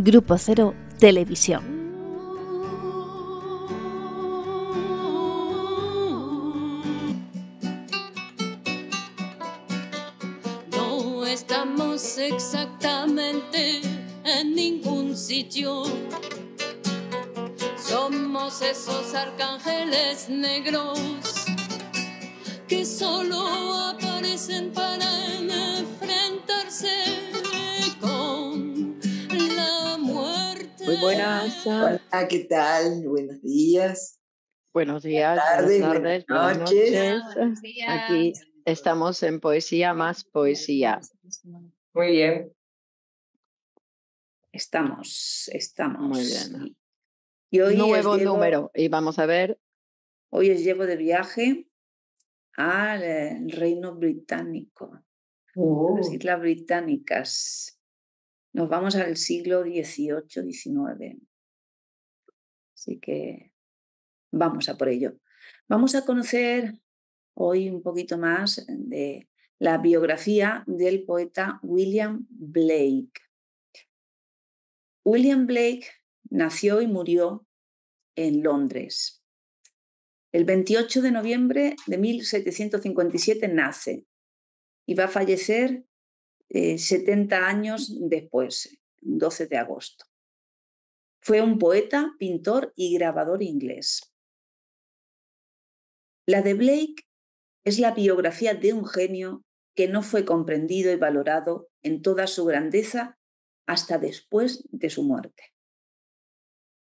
Grupo Cero Televisión. No estamos exactamente en ningún sitio. Somos esos arcángeles negros que solo aparecen para enfrentarse con la muerte. Muy buenas. Hola, ¿qué tal? Buenos días. Buenos días, buenas tardes, buenas noches. Buenos días. Aquí estamos en Poesía Más Poesía. Muy bien. Estamos. Muy bien. Y hoy Nuevo número, y vamos a ver. Hoy os llevo de viaje al Reino Británico, a las Islas Británicas. Nos vamos al siglo XVIII, XIX. Así que vamos a por ello. Vamos a conocer hoy un poquito más de la biografía del poeta William Blake. William Blake nació y murió en Londres. El 28 de noviembre de 1757 nace y va a fallecer 70 años después, 12 de agosto. Fue un poeta, pintor y grabador inglés. La de Blake es la biografía de un genio que no fue comprendido y valorado en toda su grandeza hasta después de su muerte.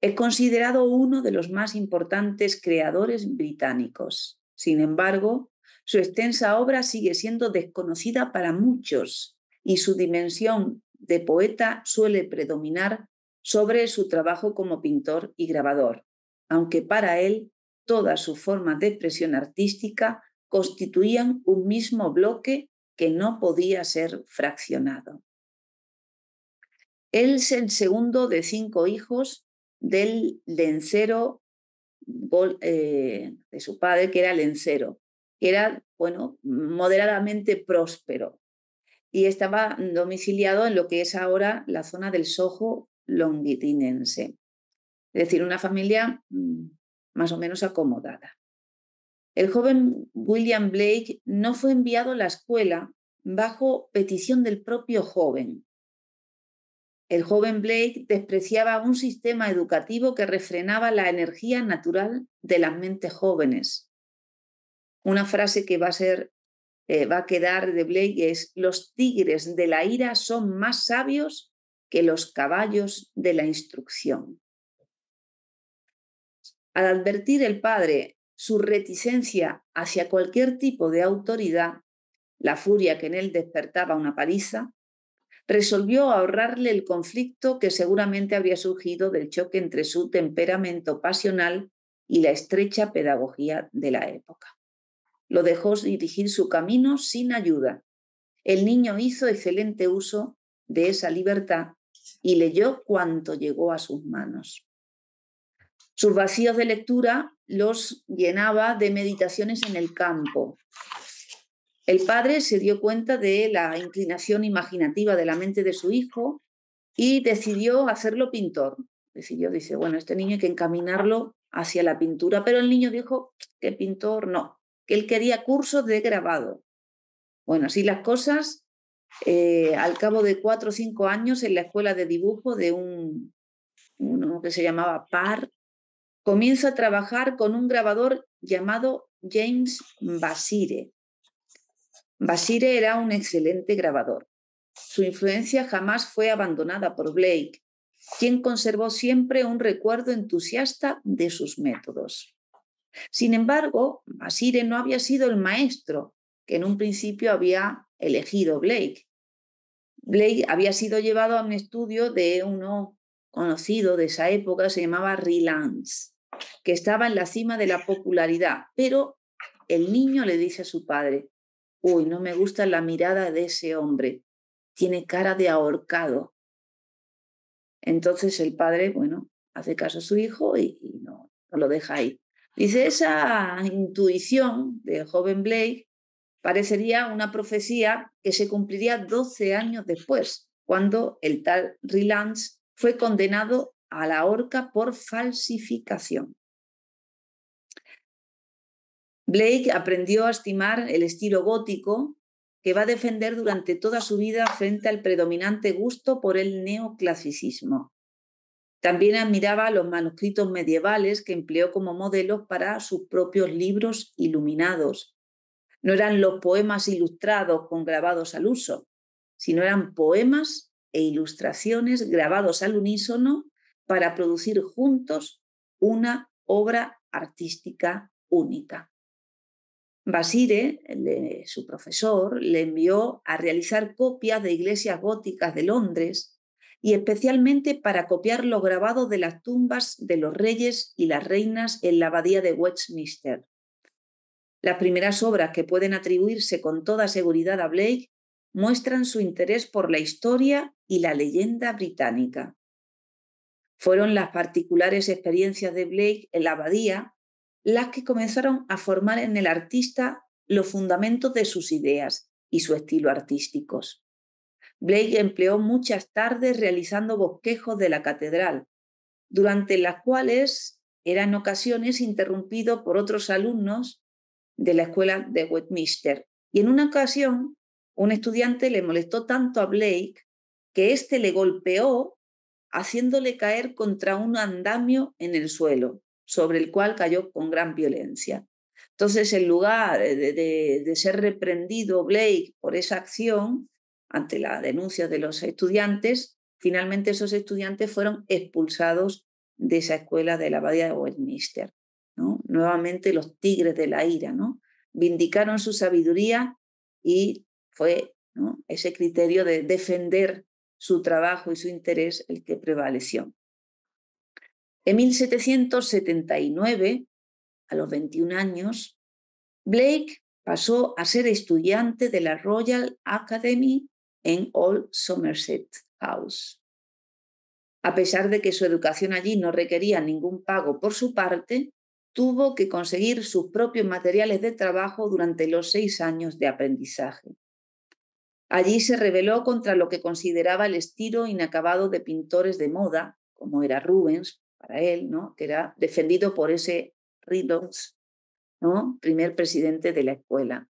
Es considerado uno de los más importantes creadores británicos. Sin embargo, su extensa obra sigue siendo desconocida para muchos y su dimensión de poeta suele predominar sobre su trabajo como pintor y grabador, aunque para él todas sus formas de expresión artística constituían un mismo bloque que no podía ser fraccionado. Él es el segundo de 5 hijos del lencero, de su padre, que era lencero, que era, bueno, moderadamente próspero y estaba domiciliado en lo que es ahora la zona del Soho londinense, es decir, una familia más o menos acomodada. El joven William Blake no fue enviado a la escuela bajo petición del propio joven. El joven Blake despreciaba un sistema educativo que refrenaba la energía natural de las mentes jóvenes. Una frase que va a quedar de Blake es: los tigres de la ira son más sabios que los caballos de la instrucción. Al advertir el padre su reticencia hacia cualquier tipo de autoridad, la furia que en él despertaba una paliza, resolvió ahorrarle el conflicto que seguramente habría surgido del choque entre su temperamento pasional y la estrecha pedagogía de la época. Lo dejó dirigir su camino sin ayuda. El niño hizo excelente uso de esa libertad y leyó cuanto llegó a sus manos. Sus vacíos de lectura los llenaba de meditaciones en el campo. El padre se dio cuenta de la inclinación imaginativa de la mente de su hijo y decidió hacerlo pintor. Dice, bueno, este niño hay que encaminarlo hacia la pintura, pero el niño dijo que pintor no, que él quería cursos de grabado. Bueno, así las cosas, al cabo de 4 o 5 años en la escuela de dibujo de uno que se llamaba Parr, comienza a trabajar con un grabador llamado James Basire. Basire era un excelente grabador. Su influencia jamás fue abandonada por Blake, quien conservó siempre un recuerdo entusiasta de sus métodos. Sin embargo, Basire no había sido el maestro que en un principio había elegido Blake. Blake había sido llevado a un estudio de uno conocido de esa época, se llamaba Rylance, que estaba en la cima de la popularidad, pero el niño le dice a su padre: uy, no me gusta la mirada de ese hombre, tiene cara de ahorcado. Entonces el padre, bueno, hace caso a su hijo y no lo deja ahí. Dice, esa intuición del joven Blake parecería una profecía que se cumpliría 12 años después, cuando el tal Rylance fue condenado a la horca por falsificación. Blake aprendió a estimar el estilo gótico que va a defender durante toda su vida frente al predominante gusto por el neoclasicismo. También admiraba los manuscritos medievales que empleó como modelos para sus propios libros iluminados. No eran los poemas ilustrados con grabados al uso, sino eran poemas e ilustraciones grabados al unísono para producir juntos una obra artística única. Basire, su profesor, le envió a realizar copias de iglesias góticas de Londres y especialmente para copiar los grabados de las tumbas de los reyes y las reinas en la Abadía de Westminster. Las primeras obras que pueden atribuirse con toda seguridad a Blake muestran su interés por la historia y la leyenda británica. Fueron las particulares experiencias de Blake en la abadía las que comenzaron a formar en el artista los fundamentos de sus ideas y su estilo artísticos. Blake empleó muchas tardes realizando bosquejos de la catedral, durante las cuales era en ocasiones interrumpido por otros alumnos de la escuela de Westminster. Y en una ocasión, un estudiante le molestó tanto a Blake que éste le golpeó haciéndole caer contra un andamio en el suelo, sobre el cual cayó con gran violencia. Entonces, en lugar de ser reprendido Blake por esa acción, ante la denuncia de los estudiantes, finalmente esos estudiantes fueron expulsados de esa escuela de la abadía de Westminster, ¿no? Nuevamente los tigres de la ira, ¿no? Vindicaron su sabiduría y fue, ¿no?, ese criterio de defender su trabajo y su interés el que prevaleció. En 1779, a los 21 años, Blake pasó a ser estudiante de la Royal Academy en Old Somerset House. A pesar de que su educación allí no requería ningún pago por su parte, tuvo que conseguir sus propios materiales de trabajo durante los 6 años de aprendizaje. Allí se rebeló contra lo que consideraba el estilo inacabado de pintores de moda, como era Rubens, para él, ¿no?, que era defendido por ese Reynolds, ¿no?, primer presidente de la escuela.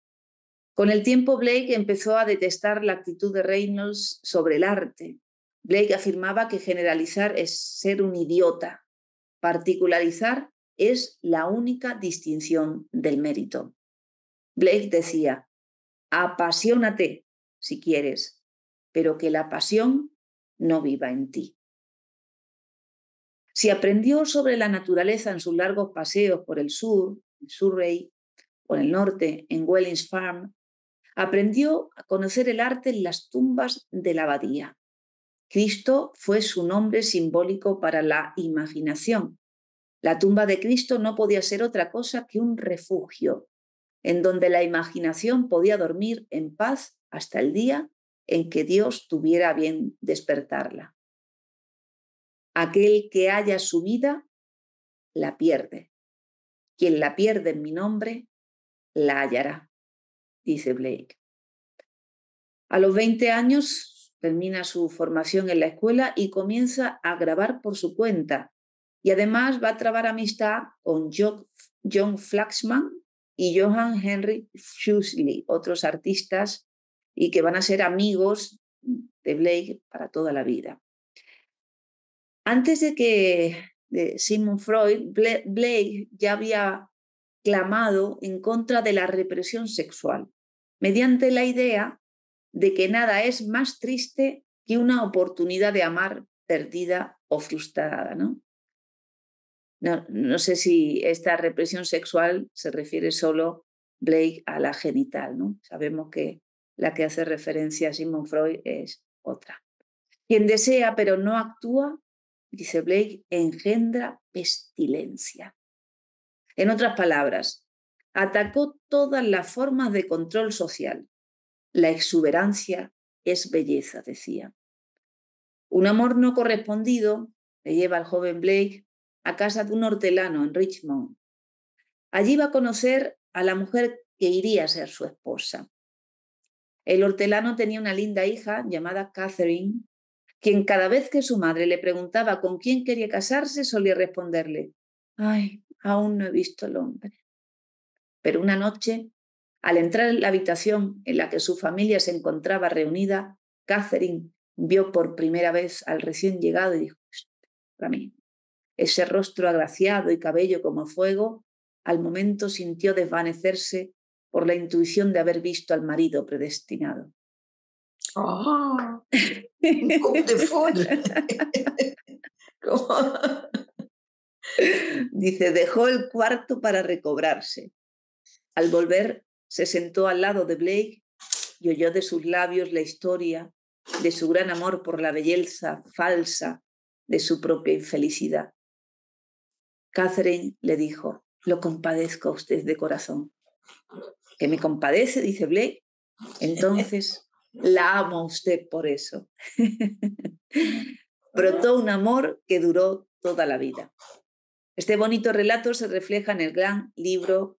Con el tiempo, Blake empezó a detestar la actitud de Reynolds sobre el arte. Blake afirmaba que generalizar es ser un idiota. Particularizar es la única distinción del mérito. Blake decía: apasionate si quieres, pero que la pasión no viva en ti. Si aprendió sobre la naturaleza en sus largos paseos por el sur, en Surrey, por el norte, en Wellings Farm, aprendió a conocer el arte en las tumbas de la abadía. Cristo fue su nombre simbólico para la imaginación. La tumba de Cristo no podía ser otra cosa que un refugio, en donde la imaginación podía dormir en paz hasta el día en que Dios tuviera a bien despertarla. Aquel que halla su vida, la pierde. Quien la pierde en mi nombre, la hallará, dice Blake. A los 20 años termina su formación en la escuela y comienza a grabar por su cuenta. Y además va a trabar amistad con John Flaxman y Johann Heinrich Fuseli, otros artistas, y que van a ser amigos de Blake para toda la vida. Antes de Sigmund Freud, Blake ya había clamado en contra de la represión sexual, mediante la idea de que nada es más triste que una oportunidad de amar perdida o frustrada, ¿no? No sé si esta represión sexual se refiere solo Blake a la genital, ¿no? Sabemos que la que hace referencia a Sigmund Freud es otra. Quien desea pero no actúa, dice Blake, engendra pestilencia. En otras palabras, atacó todas las formas de control social. La exuberancia es belleza, decía. Un amor no correspondido le lleva al joven Blake a casa de un hortelano en Richmond. Allí va a conocer a la mujer que iría a ser su esposa. El hortelano tenía una linda hija llamada Catherine, quien cada vez que su madre le preguntaba con quién quería casarse solía responderle: «Ay, aún no he visto el hombre». Pero una noche, al entrar en la habitación en la que su familia se encontraba reunida, Catherine vio por primera vez al recién llegado y dijo: «Para mí». Ese rostro agraciado y cabello como fuego, al momento sintió desvanecerse por la intuición de haber visto al marido predestinado. ¡Ah! Oh, dice, dejó el cuarto para recobrarse. Al volver, se sentó al lado de Blake y oyó de sus labios la historia de su gran amor por la belleza falsa de su propia infelicidad. Catherine le dijo: «Lo compadezco a usted de corazón». «¿Que me compadece?», dice Blake. «Entonces la amo a usted por eso». Brotó un amor que duró toda la vida. Este bonito relato se refleja en el gran libro,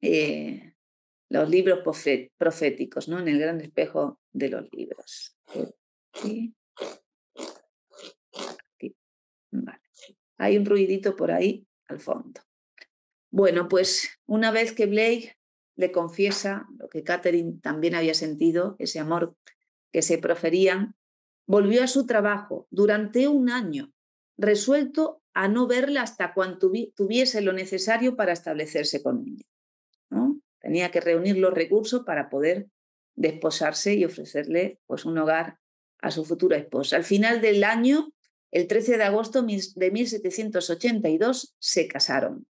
los libros proféticos, ¿no? En el gran espejo de los libros. ¿Sí? Vale. Hay un ruidito por ahí al fondo. Bueno, pues una vez que Blake le confiesa lo que Catherine también había sentido, ese amor que se proferían, volvió a su trabajo durante un año, resuelto a no verla hasta cuando tuviese lo necesario para establecerse con ella, ¿no? Tenía que reunir los recursos para poder desposarse y ofrecerle, pues, un hogar a su futura esposa. Al final del año, el 13 de agosto de 1782, se casaron.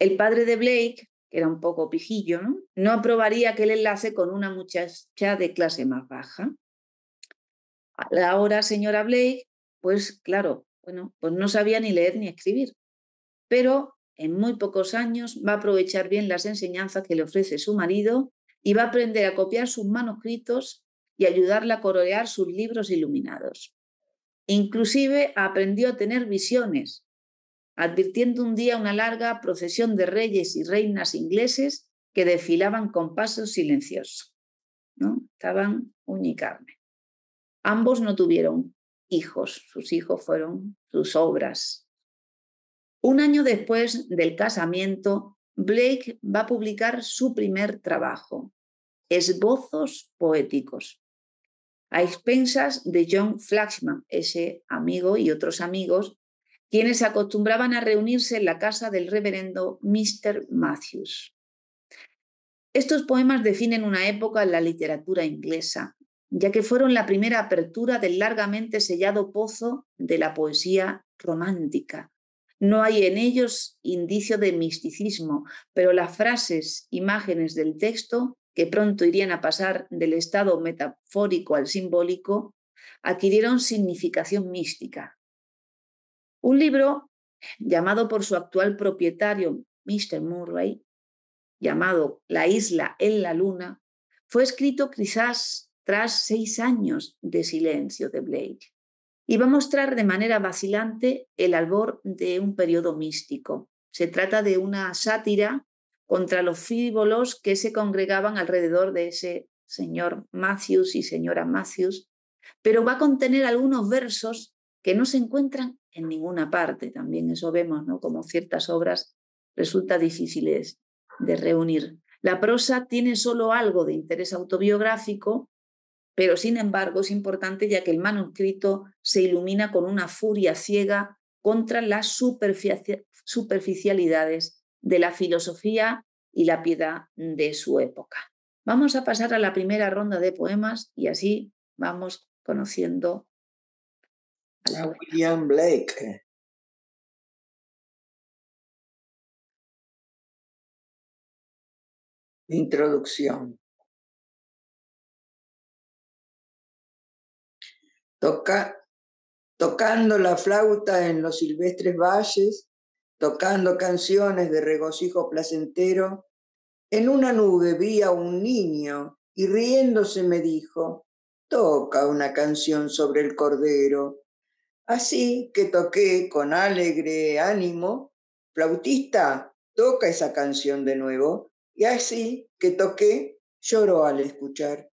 El padre de Blake, que era un poco pijillo, ¿no?, no aprobaría aquel enlace con una muchacha de clase más baja. A la hora, señora Blake, pues claro, bueno, pues no sabía ni leer ni escribir, pero en muy pocos años va a aprovechar bien las enseñanzas que le ofrece su marido y va a aprender a copiar sus manuscritos y ayudarla a colorear sus libros iluminados. Inclusive aprendió a tener visiones, advirtiendo un día una larga procesión de reyes y reinas ingleses que desfilaban con paso silencioso, ¿no? Estaban uña y carne. Ambos no tuvieron hijos, sus hijos fueron sus obras. Un año después del casamiento, Blake va a publicar su primer trabajo, Esbozos poéticos, a expensas de John Flaxman, ese amigo y otros amigos, quienes acostumbraban a reunirse en la casa del reverendo Mr. Matthews. Estos poemas definen una época en la literatura inglesa, ya que fueron la primera apertura del largamente sellado pozo de la poesía romántica. No hay en ellos indicio de misticismo, pero las frases, imágenes del texto, que pronto irían a pasar del estado metafórico al simbólico, adquirieron significación mística. Un libro llamado por su actual propietario, Mr. Murray, llamado La isla en la luna, fue escrito quizás tras 6 años de silencio de Blake y va a mostrar de manera vacilante el albor de un periodo místico. Se trata de una sátira contra los frívolos que se congregaban alrededor de ese señor Matthews y señora Matthews, pero va a contener algunos versos que no se encuentran en ninguna parte. También eso vemos, ¿no?, como ciertas obras resulta difíciles de reunir. La prosa tiene solo algo de interés autobiográfico, pero sin embargo es importante ya que el manuscrito se ilumina con una furia ciega contra las superficialidades de la filosofía y la piedad de su época. Vamos a pasar a la primera ronda de poemas y así vamos conociendo a la buena. William Blake. Introducción. Tocando la flauta en los silvestres valles, tocando canciones de regocijo placentero, en una nube vi a un niño y riéndose me dijo: «Toca una canción sobre el cordero». Así que toqué con alegre ánimo: «Flautista, toca esa canción de nuevo». Y así que toqué, lloró al escuchar.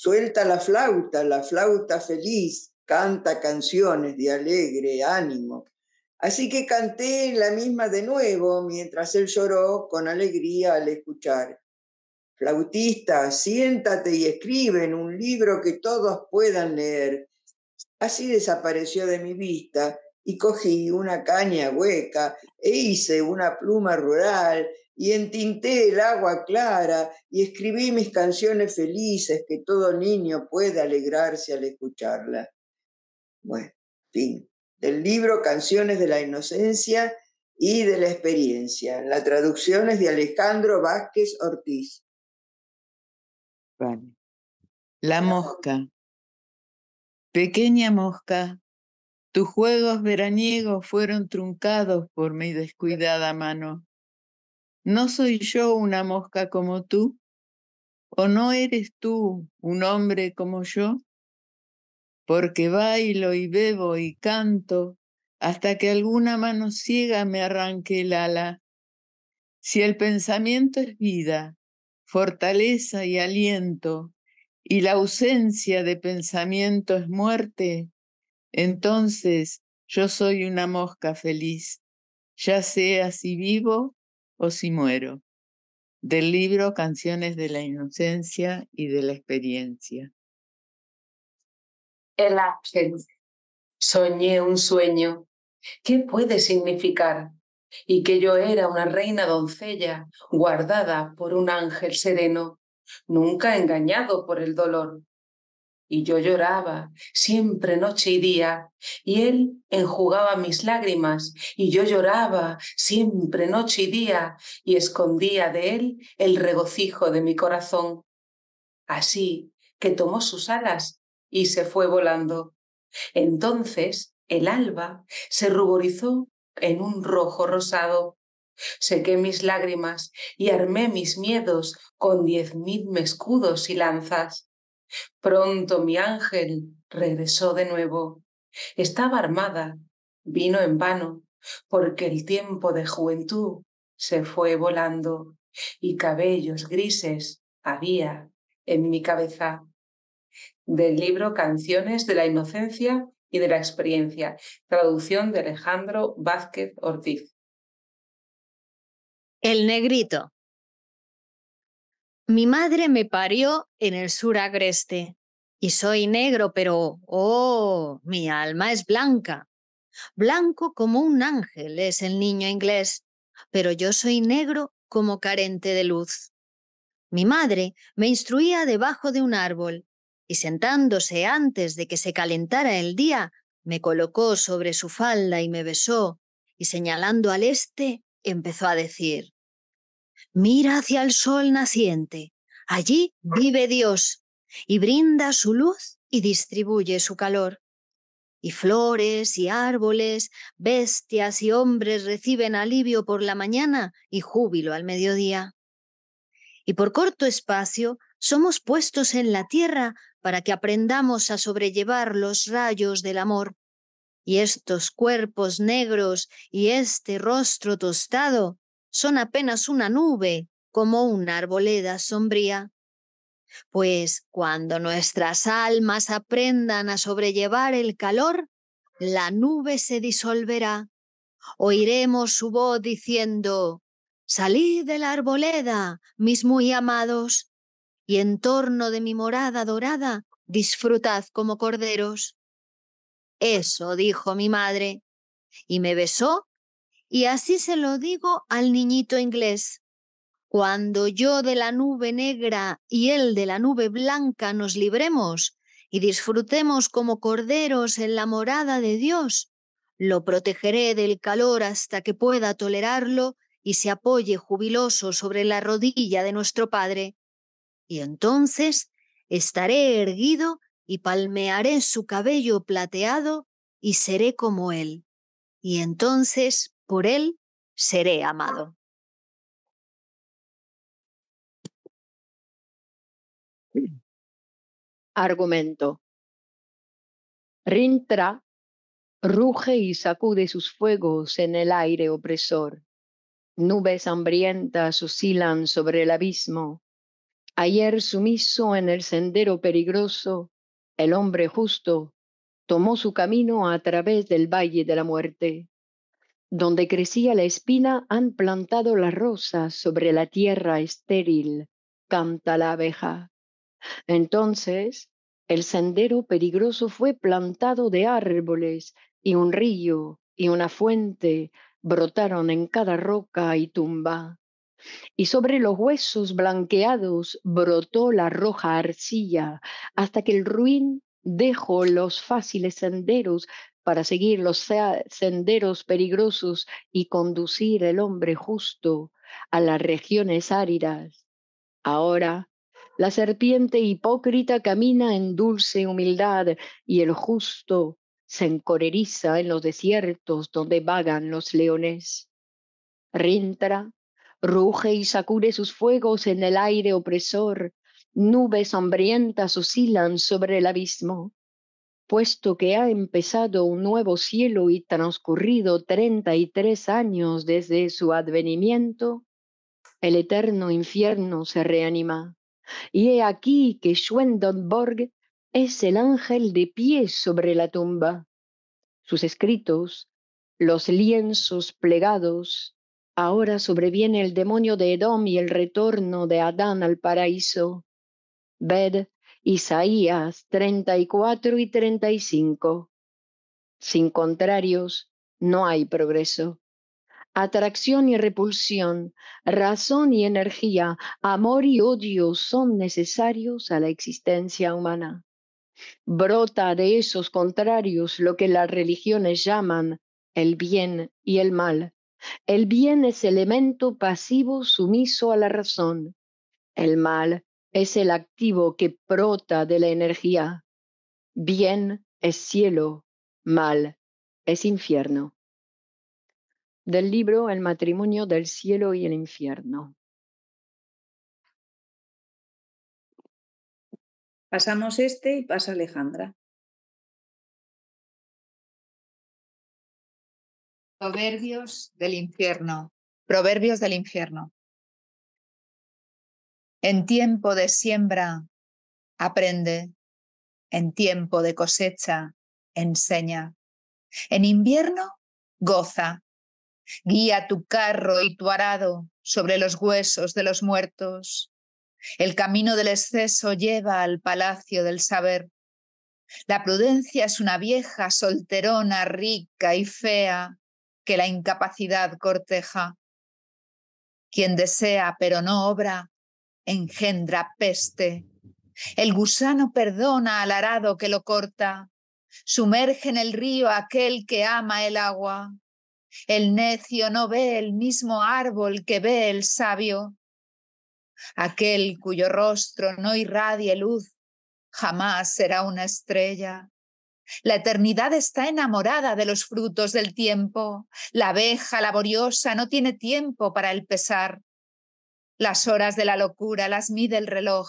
Suelta la flauta feliz, canta canciones de alegre ánimo. Así que canté la misma de nuevo, mientras él lloró con alegría al escuchar. Flautista, siéntate y escribe en un libro que todos puedan leer. Así desapareció de mi vista y cogí una caña hueca e hice una pluma rural y entinté el agua clara y escribí mis canciones felices que todo niño puede alegrarse al escucharla. Bueno, fin. Del libro Canciones de la Inocencia y de la Experiencia. La traducción es de Alejandro Vázquez Ortiz. Vale. La mosca. Pequeña mosca, tus juegos veraniegos fueron truncados por mi descuidada mano. ¿No soy yo una mosca como tú? ¿O no eres tú un hombre como yo? Porque bailo y bebo y canto hasta que alguna mano ciega me arranque el ala. Si el pensamiento es vida, fortaleza y aliento, y la ausencia de pensamiento es muerte, entonces yo soy una mosca feliz, ya sea si vivo o si muero. Del libro Canciones de la Inocencia y de la Experiencia. El ángel. Soñé un sueño. ¿Qué puede significar? Y que yo era una reina doncella, guardada por un ángel sereno, nunca engañado por el dolor. Y yo lloraba, siempre noche y día, y él enjugaba mis lágrimas, y yo lloraba, siempre noche y día, y escondía de él el regocijo de mi corazón. Así que tomó sus alas y se fue volando. Entonces el alba se ruborizó en un rojo rosado. Sequé mis lágrimas y armé mis miedos con 10.000 escudos y lanzas. Pronto mi ángel regresó de nuevo. Estaba armada, vino en vano, porque el tiempo de juventud se fue volando y cabellos grises había en mi cabeza. Del libro Canciones de la Inocencia y de la Experiencia, traducción de Alejandro Vázquez Ortiz. El negrito. Mi madre me parió en el sur agreste, y soy negro, pero, oh, mi alma es blanca. Blanco como un ángel es el niño inglés, pero yo soy negro como carente de luz. Mi madre me instruía debajo de un árbol, y sentándose antes de que se calentara el día, me colocó sobre su falda y me besó, y señalando al este, empezó a decir: «Mira hacia el sol naciente, allí vive Dios, y brinda su luz y distribuye su calor. Y flores y árboles, bestias y hombres reciben alivio por la mañana y júbilo al mediodía. Y por corto espacio somos puestos en la tierra para que aprendamos a sobrellevar los rayos del amor. Y estos cuerpos negros y este rostro tostado son apenas una nube, como una arboleda sombría. Pues cuando nuestras almas aprendan a sobrellevar el calor, la nube se disolverá. Oiremos su voz diciendo: «Salid de la arboleda, mis muy amados, y en torno de mi morada dorada disfrutad como corderos». Eso dijo mi madre, y me besó, y así se lo digo al niñito inglés. Cuando yo de la nube negra y él de la nube blanca nos libremos y disfrutemos como corderos en la morada de Dios, lo protegeré del calor hasta que pueda tolerarlo y se apoye jubiloso sobre la rodilla de nuestro Padre. Y entonces estaré erguido y palmearé su cabello plateado y seré como él, y entonces por él seré amado». Argumento. Rintra ruge y sacude sus fuegos en el aire opresor. Nubes hambrientas oscilan sobre el abismo. Ayer sumiso en el sendero peligroso, el hombre justo tomó su camino a través del valle de la muerte. Donde crecía la espina han plantado las rosas sobre la tierra estéril, canta la abeja. Entonces el sendero peligroso fue plantado de árboles, y un río y una fuente brotaron en cada roca y tumba. Y sobre los huesos blanqueados brotó la roja arcilla, hasta que el ruin dejó los fáciles senderos para seguir los senderos peligrosos y conducir el hombre justo a las regiones áridas. Ahora la serpiente hipócrita camina en dulce humildad, y el justo se encoreriza en los desiertos donde vagan los leones. Rintra ruge y sacude sus fuegos en el aire opresor, nubes hambrientas oscilan sobre el abismo. Puesto que ha empezado un nuevo cielo y transcurrido 33 años desde su advenimiento, el eterno infierno se reanima. Y he aquí que Swedenborg es el ángel de pie sobre la tumba. Sus escritos, los lienzos plegados. Ahora sobreviene el demonio de Edom y el retorno de Adán al paraíso. Ved Isaías 34 y 35. Sin contrarios no hay progreso. Atracción y repulsión, razón y energía, amor y odio son necesarios a la existencia humana. Brota de esos contrarios lo que las religiones llaman el bien y el mal. El bien es elemento pasivo sumiso a la razón. El mal es el activo que brota de la energía. Bien es cielo, mal es infierno. Del libro El matrimonio del cielo y el infierno. Pasamos y pasa Alejandra. Proverbios del infierno. Proverbios del infierno. En tiempo de siembra, aprende. En tiempo de cosecha, enseña. En invierno, goza. Guía tu carro y tu arado sobre los huesos de los muertos. El camino del exceso lleva al palacio del saber. La prudencia es una vieja solterona, rica y fea, que la incapacidad corteja. Quien desea pero no obra, engendra peste. El gusano perdona al arado que lo corta. Sumerge en el río aquel que ama el agua. El necio no ve el mismo árbol que ve el sabio. Aquel cuyo rostro no irradie luz, jamás será una estrella. La eternidad está enamorada de los frutos del tiempo. La abeja laboriosa no tiene tiempo para el pesar. Las horas de la locura las mide el reloj,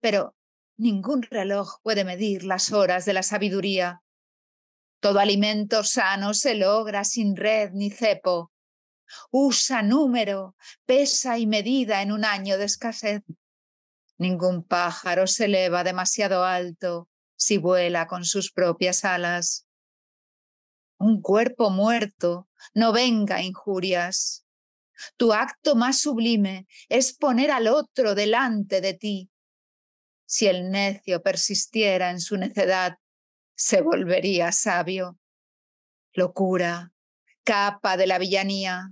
pero ningún reloj puede medir las horas de la sabiduría. Todo alimento sano se logra sin red ni cepo. Usa número, pesa y medida en un año de escasez. Ningún pájaro se eleva demasiado alto si vuela con sus propias alas. Un cuerpo muerto no venga injurias. Tu acto más sublime es poner al otro delante de ti. Si el necio persistiera en su necedad, se volvería sabio. Locura, capa de la villanía.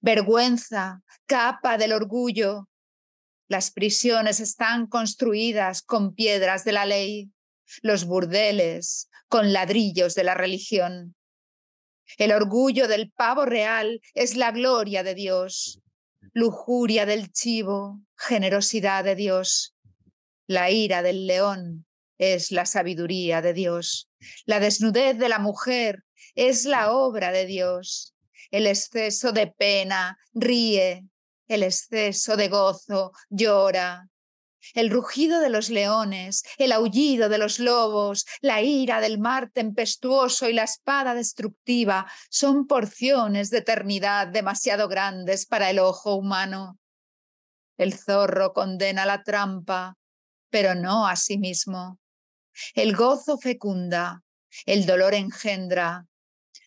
Vergüenza, capa del orgullo. Las prisiones están construidas con piedras de la ley. Los burdeles con ladrillos de la religión. El orgullo del pavo real es la gloria de Dios, lujuria del chivo, generosidad de Dios. La ira del león es la sabiduría de Dios. La desnudez de la mujer es la obra de Dios. El exceso de pena ríe, el exceso de gozo llora. El rugido de los leones, el aullido de los lobos, la ira del mar tempestuoso y la espada destructiva son porciones de eternidad demasiado grandes para el ojo humano. El zorro condena la trampa, pero no a sí mismo. El gozo fecunda, el dolor engendra.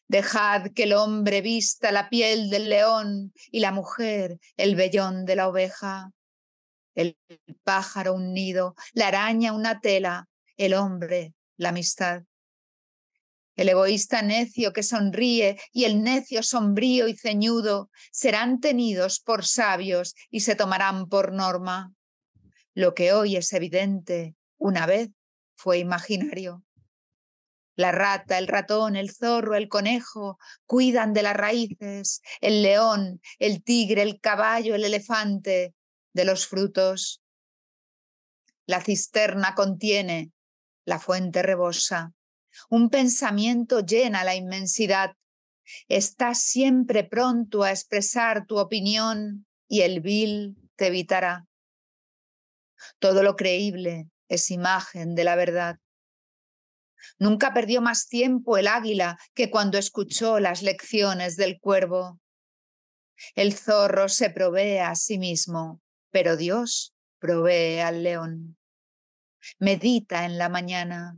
Dejad que el hombre vista la piel del león y la mujer el vellón de la oveja. El pájaro un nido, la araña una tela, el hombre la amistad. El egoísta necio que sonríe y el necio sombrío y ceñudo serán tenidos por sabios y se tomarán por norma. Lo que hoy es evidente, una vez fue imaginario. La rata, el ratón, el zorro, el conejo cuidan de las raíces, el león, el tigre, el caballo, el elefante, de los frutos. La cisterna contiene, la fuente rebosa. Un pensamiento llena la inmensidad. Estás siempre pronto a expresar tu opinión y el vil te evitará. Todo lo creíble es imagen de la verdad. Nunca perdió más tiempo el águila que cuando escuchó las lecciones del cuervo. El zorro se provee a sí mismo, pero Dios provee al león. Medita en la mañana.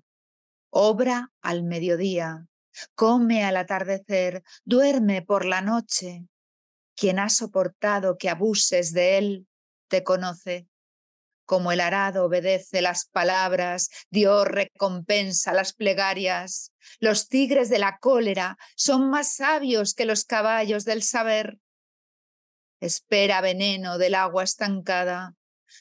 Obra al mediodía, come al atardecer, duerme por la noche. Quien ha soportado que abuses de él, te conoce. Como el arado obedece las palabras, Dios recompensa las plegarias. Los tigres de la cólera son más sabios que los caballos del saber. Espera veneno del agua estancada.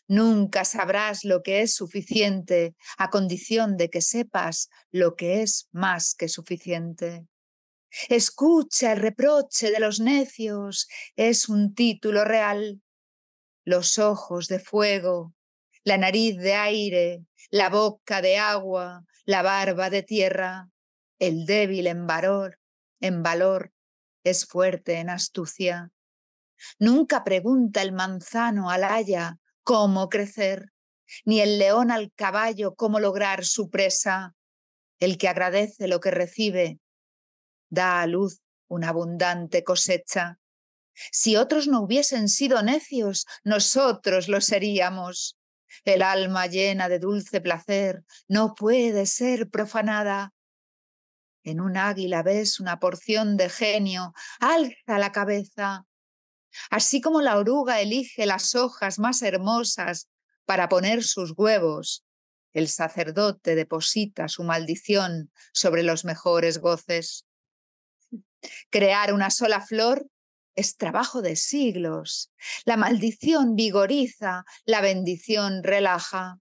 Nunca sabrás lo que es suficiente, a condición de que sepas lo que es más que suficiente. Escucha el reproche de los necios, es un título real. Los ojos de fuego, la nariz de aire, la boca de agua, la barba de tierra. El débil en valor, es fuerte en astucia. Nunca pregunta el manzano al haya cómo crecer, ni el león al caballo cómo lograr su presa. El que agradece lo que recibe, da a luz una abundante cosecha. Si otros no hubiesen sido necios, nosotros lo seríamos. El alma llena de dulce placer no puede ser profanada. En un águila ves una porción de genio, alza la cabeza. Así como la oruga elige las hojas más hermosas para poner sus huevos, el sacerdote deposita su maldición sobre los mejores goces. Crear una sola flor es trabajo de siglos. La maldición vigoriza, la bendición relaja.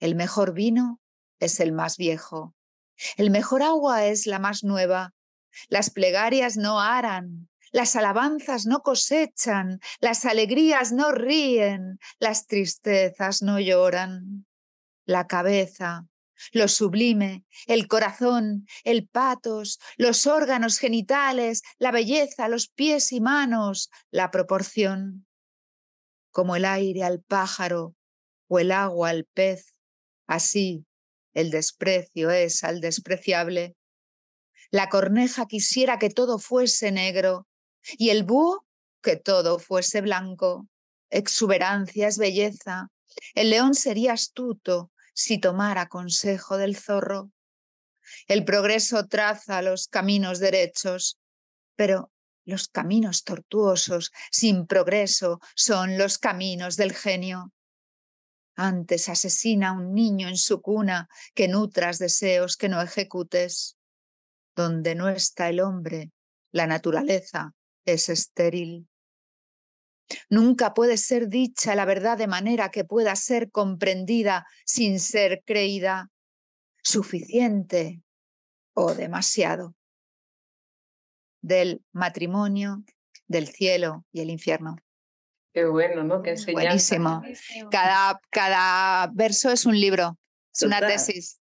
El mejor vino es el más viejo. El mejor agua es la más nueva. Las plegarias no aran. Las alabanzas no cosechan, las alegrías no ríen, las tristezas no lloran. La cabeza, lo sublime, el corazón, el patos, los órganos genitales, la belleza, los pies y manos, la proporción. Como el aire al pájaro o el agua al pez, así el desprecio es al despreciable. La corneja quisiera que todo fuese negro, y el búho, que todo fuese blanco. Exuberancia es belleza. El león sería astuto si tomara consejo del zorro. El progreso traza los caminos derechos, pero los caminos tortuosos, sin progreso, son los caminos del genio. Antes asesina a un niño en su cuna que nutras deseos que no ejecutes. Donde no está el hombre, la naturaleza es estéril. Nunca puede ser dicha la verdad de manera que pueda ser comprendida sin ser creída, suficiente o demasiado. Del matrimonio, del cielo y el infierno. Qué bueno, ¿no? Qué enseñanza. Buenísimo. Cada verso es un libro, es total, una tesis.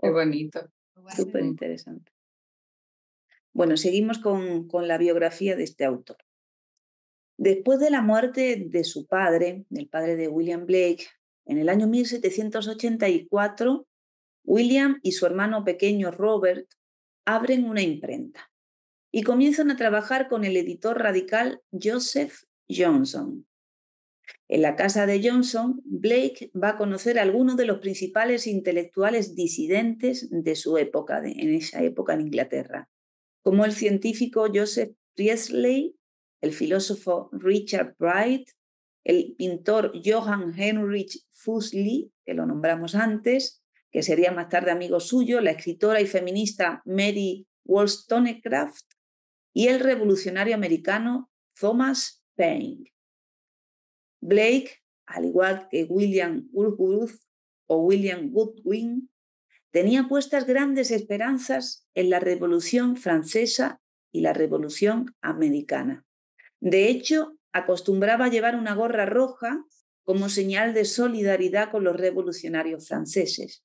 Qué bonito. Súper interesante. Bueno, seguimos con la biografía de este autor. Después de la muerte de su padre, del padre de William Blake, en el año 1784, William y su hermano pequeño Robert abren una imprenta y comienzan a trabajar con el editor radical Joseph Johnson. En la casa de Johnson, Blake va a conocer a algunos de los principales intelectuales disidentes de su época, en esa época en Inglaterra, como el científico Joseph Priestley, el filósofo Richard Bright, el pintor Johann Heinrich Fuseli, que lo nombramos antes, que sería más tarde amigo suyo, la escritora y feminista Mary Wollstonecraft y el revolucionario americano Thomas Paine. Blake, al igual que William Wordsworth o William Godwin, tenía puestas grandes esperanzas en la Revolución Francesa y la Revolución Americana. De hecho, acostumbraba a llevar una gorra roja como señal de solidaridad con los revolucionarios franceses.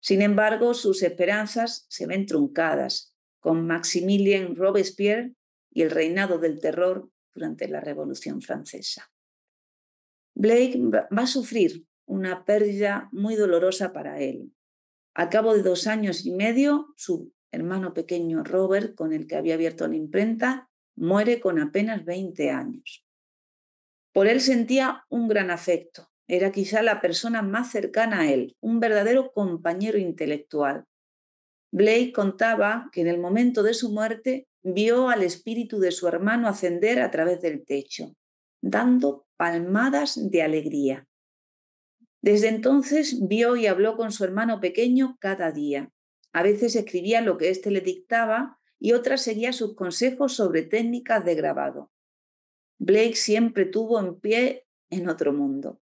Sin embargo, sus esperanzas se ven truncadas con Maximilien Robespierre y el reinado del terror durante la Revolución Francesa. Blake va a sufrir una pérdida muy dolorosa para él. Al cabo de 2 años y medio, su hermano pequeño Robert, con el que había abierto la imprenta, muere con apenas 20 años. Por él sentía un gran afecto. Era quizá la persona más cercana a él, un verdadero compañero intelectual. Blake contaba que en el momento de su muerte vio al espíritu de su hermano ascender a través del techo, dando palmadas de alegría. Desde entonces vio y habló con su hermano pequeño cada día. A veces escribía lo que éste le dictaba y otras seguía sus consejos sobre técnicas de grabado. Blake siempre tuvo en pie en otro mundo.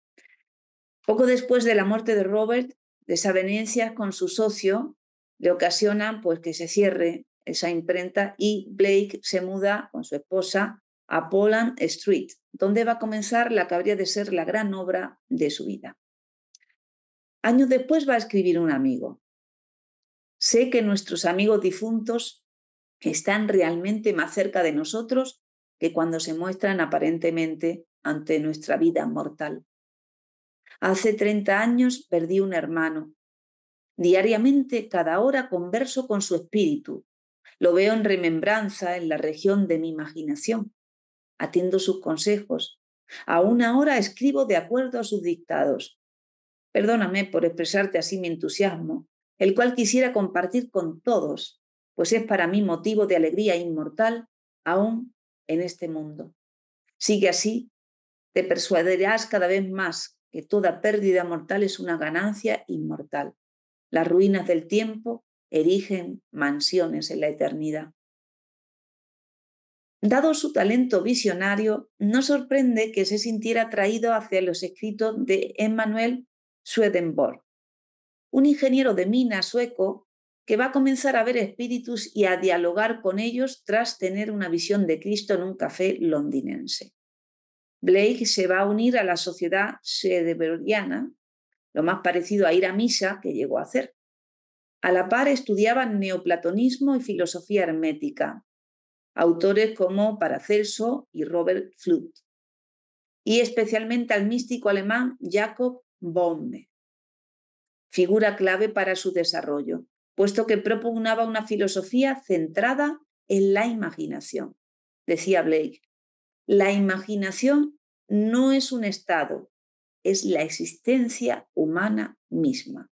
Poco después de la muerte de Robert, desavenencias con su socio le ocasionan que se cierre esa imprenta y Blake se muda con su esposa a Poland Street, donde va a comenzar la que habría de ser la gran obra de su vida. Años después va a escribir un amigo. Sé que nuestros amigos difuntos están realmente más cerca de nosotros que cuando se muestran aparentemente ante nuestra vida mortal. Hace 30 años perdí un hermano. Diariamente, cada hora, converso con su espíritu. Lo veo en remembranza en la región de mi imaginación. Atiendo sus consejos. Aún ahora escribo de acuerdo a sus dictados. Perdóname por expresarte así mi entusiasmo, el cual quisiera compartir con todos, pues es para mí motivo de alegría inmortal aún en este mundo. Sigue así, te persuadirás cada vez más que toda pérdida mortal es una ganancia inmortal. Las ruinas del tiempo erigen mansiones en la eternidad. Dado su talento visionario, no sorprende que se sintiera atraído hacia los escritos de Emmanuel Swedenborg, un ingeniero de minas sueco que va a comenzar a ver espíritus y a dialogar con ellos tras tener una visión de Cristo en un café londinense. Blake se va a unir a la sociedad swedenborgiana, lo más parecido a ir a misa que llegó a hacer. A la par estudiaba neoplatonismo y filosofía hermética, autores como Paracelso y Robert Flood, y especialmente al místico alemán Jacob Bohme, figura clave para su desarrollo, puesto que propugnaba una filosofía centrada en la imaginación. Decía Blake, la imaginación no es un estado, es la existencia humana misma.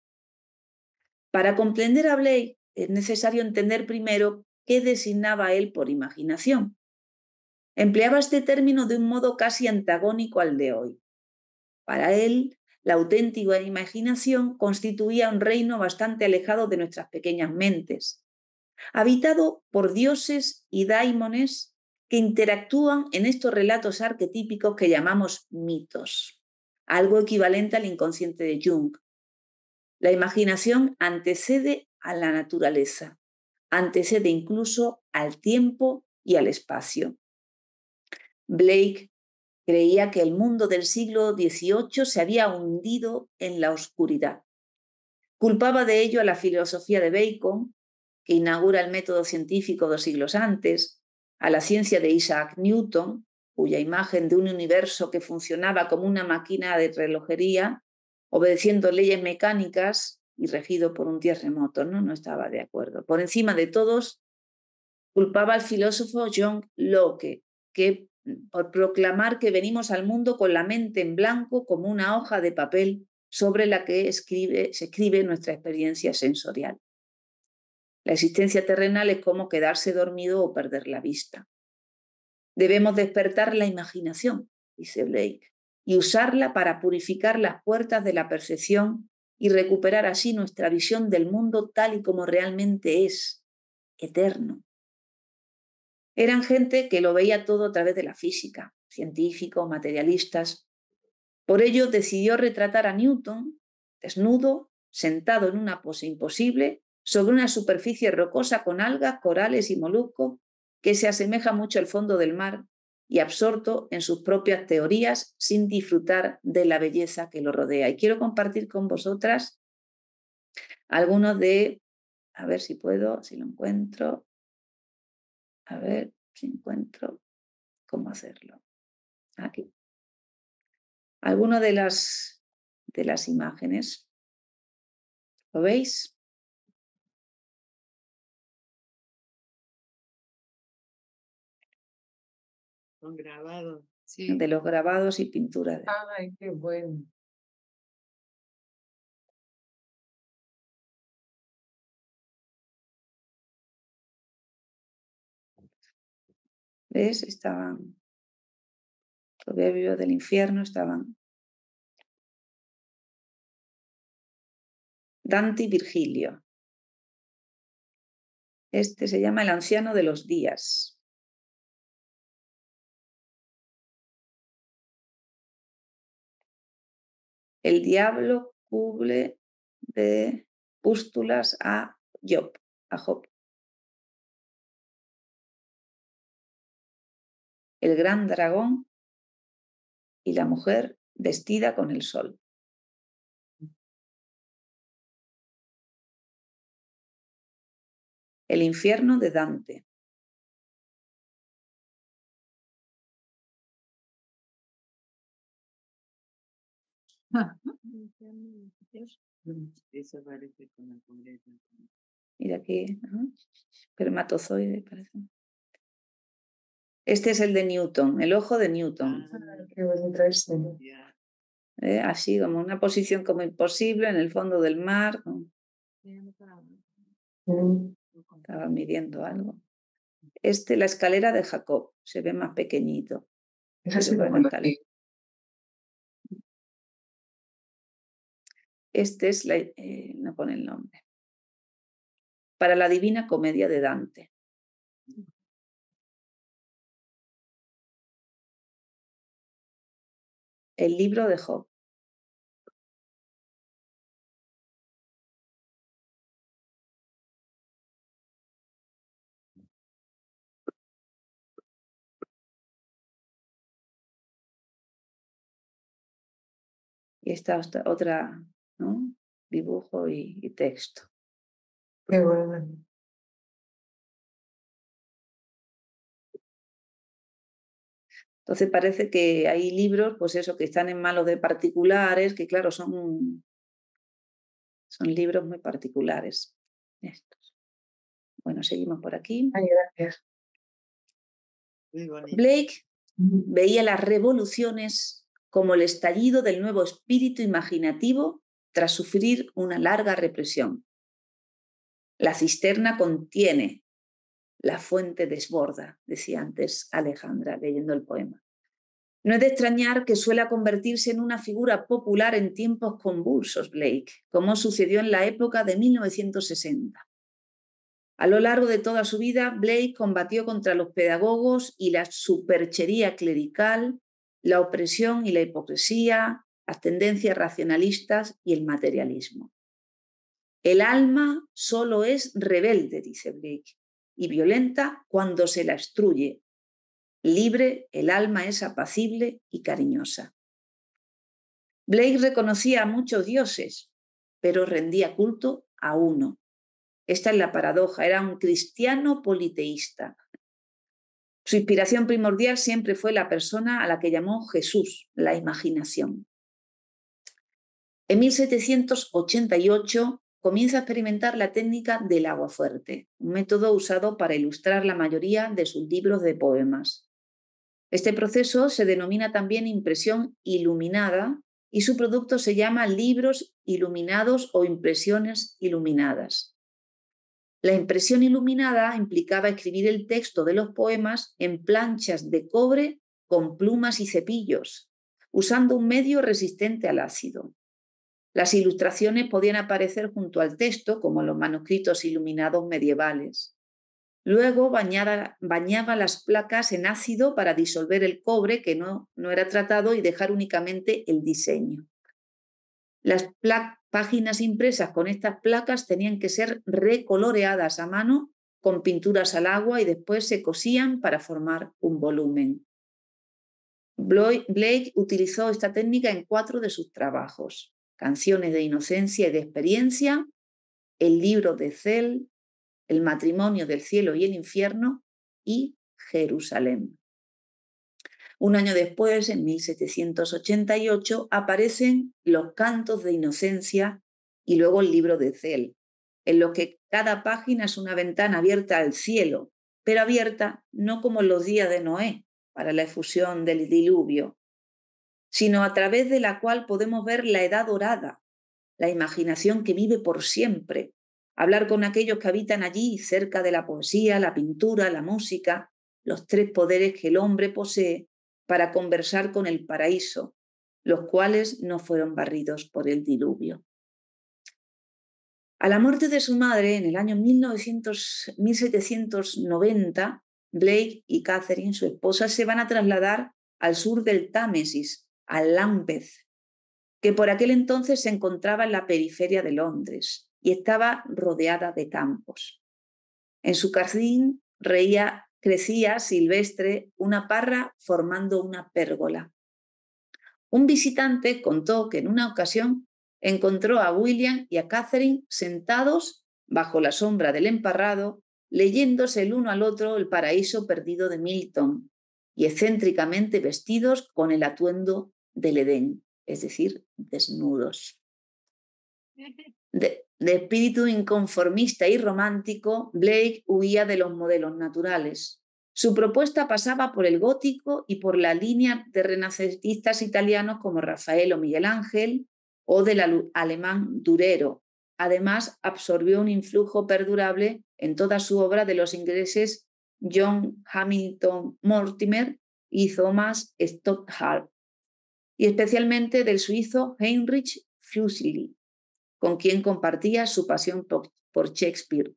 Para comprender a Blake es necesario entender primero qué designaba él por imaginación. Empleaba este término de un modo casi antagónico al de hoy. Para él, la auténtica imaginación constituía un reino bastante alejado de nuestras pequeñas mentes, habitado por dioses y daimones que interactúan en estos relatos arquetípicos que llamamos mitos, algo equivalente al inconsciente de Jung. La imaginación antecede a la naturaleza, antecede incluso al tiempo y al espacio. Blake creía que el mundo del siglo XVIII se había hundido en la oscuridad. Culpaba de ello a la filosofía de Bacon, que inaugura el método científico 2 siglos antes, a la ciencia de Isaac Newton, cuya imagen de un universo que funcionaba como una máquina de relojería, obedeciendo leyes mecánicas y regido por un dios remoto, no estaba de acuerdo. Por encima de todos, culpaba al filósofo John Locke, que por proclamar que venimos al mundo con la mente en blanco como una hoja de papel sobre la que se escribe nuestra experiencia sensorial. La existencia terrenal es como quedarse dormido o perder la vista. Debemos despertar la imaginación, dice Blake, y usarla para purificar las puertas de la percepción y recuperar así nuestra visión del mundo tal y como realmente es, eterno. Eran gente que lo veía todo a través de la física, científicos, materialistas. Por ello decidió retratar a Newton, desnudo, sentado en una pose imposible, sobre una superficie rocosa con algas, corales y moluscos que se asemeja mucho al fondo del mar y absorto en sus propias teorías sin disfrutar de la belleza que lo rodea. Y quiero compartir con vosotras algunos de... A ver si puedo, si lo encuentro... A ver si encuentro cómo hacerlo. Aquí. Algunas de las imágenes. ¿Lo veis? Son grabados. Sí. De los grabados y pinturas. Ay, qué bueno. ¿Ves? Estaban, todavía vivos del infierno, estaban Dante y Virgilio. Este se llama el anciano de los días. El diablo cubre de pústulas a Job. El gran dragón y la mujer vestida con el sol. El infierno de Dante. Eso parece con el concreto. Mira aquí, ¿no? Espermatozoide parece. Este es el de Newton, el ojo de Newton. Ah, qué bonito este. Así, como una posición como imposible en el fondo del mar. Estaba midiendo algo. Este, la escalera de Jacob, se ve más pequeñito. Este es, no pone el nombre. Para la Divina Comedia de Dante. El libro de Job. Y esta otra, ¿no? Dibujo y texto. Qué bueno. Entonces parece que hay libros, pues eso, que están en manos de particulares, que claro, son libros muy particulares. Estos. Bueno, seguimos por aquí. Ay, gracias. Muy bonito. Blake veía las revoluciones como el estallido del nuevo espíritu imaginativo tras sufrir una larga represión. La cisterna contiene. La fuente desborda, decía antes Alejandra leyendo el poema. No es de extrañar que suela convertirse en una figura popular en tiempos convulsos, Blake, como sucedió en la época de 1960. A lo largo de toda su vida, Blake combatió contra los pedagogos y la superchería clerical, la opresión y la hipocresía, las tendencias racionalistas y el materialismo. El alma solo es rebelde, dice Blake, y violenta cuando se la instruye. Libre, el alma es apacible y cariñosa. Blake reconocía a muchos dioses, pero rendía culto a uno. Esta es la paradoja, era un cristiano politeísta. Su inspiración primordial siempre fue la persona a la que llamó Jesús, la imaginación. En 1788, comienza a experimentar la técnica del aguafuerte, un método usado para ilustrar la mayoría de sus libros de poemas. Este proceso se denomina también impresión iluminada y su producto se llama libros iluminados o impresiones iluminadas. La impresión iluminada implicaba escribir el texto de los poemas en planchas de cobre con plumas y cepillos, usando un medio resistente al ácido. Las ilustraciones podían aparecer junto al texto, como en los manuscritos iluminados medievales. Luego bañaba las placas en ácido para disolver el cobre que no era tratado y dejar únicamente el diseño. Las páginas impresas con estas placas tenían que ser recoloreadas a mano con pinturas al agua y después se cosían para formar un volumen. Blake utilizó esta técnica en 4 de sus trabajos: Canciones de inocencia y de experiencia, El libro de Cel, El matrimonio del cielo y el infierno y Jerusalén. Un año después, en 1788, aparecen los Cantos de Inocencia y luego el libro de Cel, en los que cada página es una ventana abierta al cielo, pero abierta no como en los días de Noé, para la efusión del diluvio, sino a través de la cual podemos ver la edad dorada, la imaginación que vive por siempre, hablar con aquellos que habitan allí cerca de la poesía, la pintura, la música, los 3 poderes que el hombre posee para conversar con el paraíso, los cuales no fueron barridos por el diluvio. A la muerte de su madre en el año 1790, Blake y Catherine, su esposa, se van a trasladar al sur del Támesis, a Lambeth, que por aquel entonces se encontraba en la periferia de Londres y estaba rodeada de campos. En su jardín crecía silvestre una parra formando una pérgola. Un visitante contó que en una ocasión encontró a William y a Catherine sentados bajo la sombra del emparrado, leyéndose el uno al otro El paraíso perdido de Milton y excéntricamente vestidos con el atuendo del Edén, es decir, desnudos. De espíritu inconformista y romántico, Blake huía de los modelos naturales. Su propuesta pasaba por el gótico y por la línea de renacentistas italianos como Rafael o Miguel Ángel o del alemán Durero. Además, absorbió un influjo perdurable en toda su obra de los ingleses John Hamilton Mortimer y Thomas Stockard, y especialmente del suizo Heinrich Fuseli, con quien compartía su pasión por Shakespeare.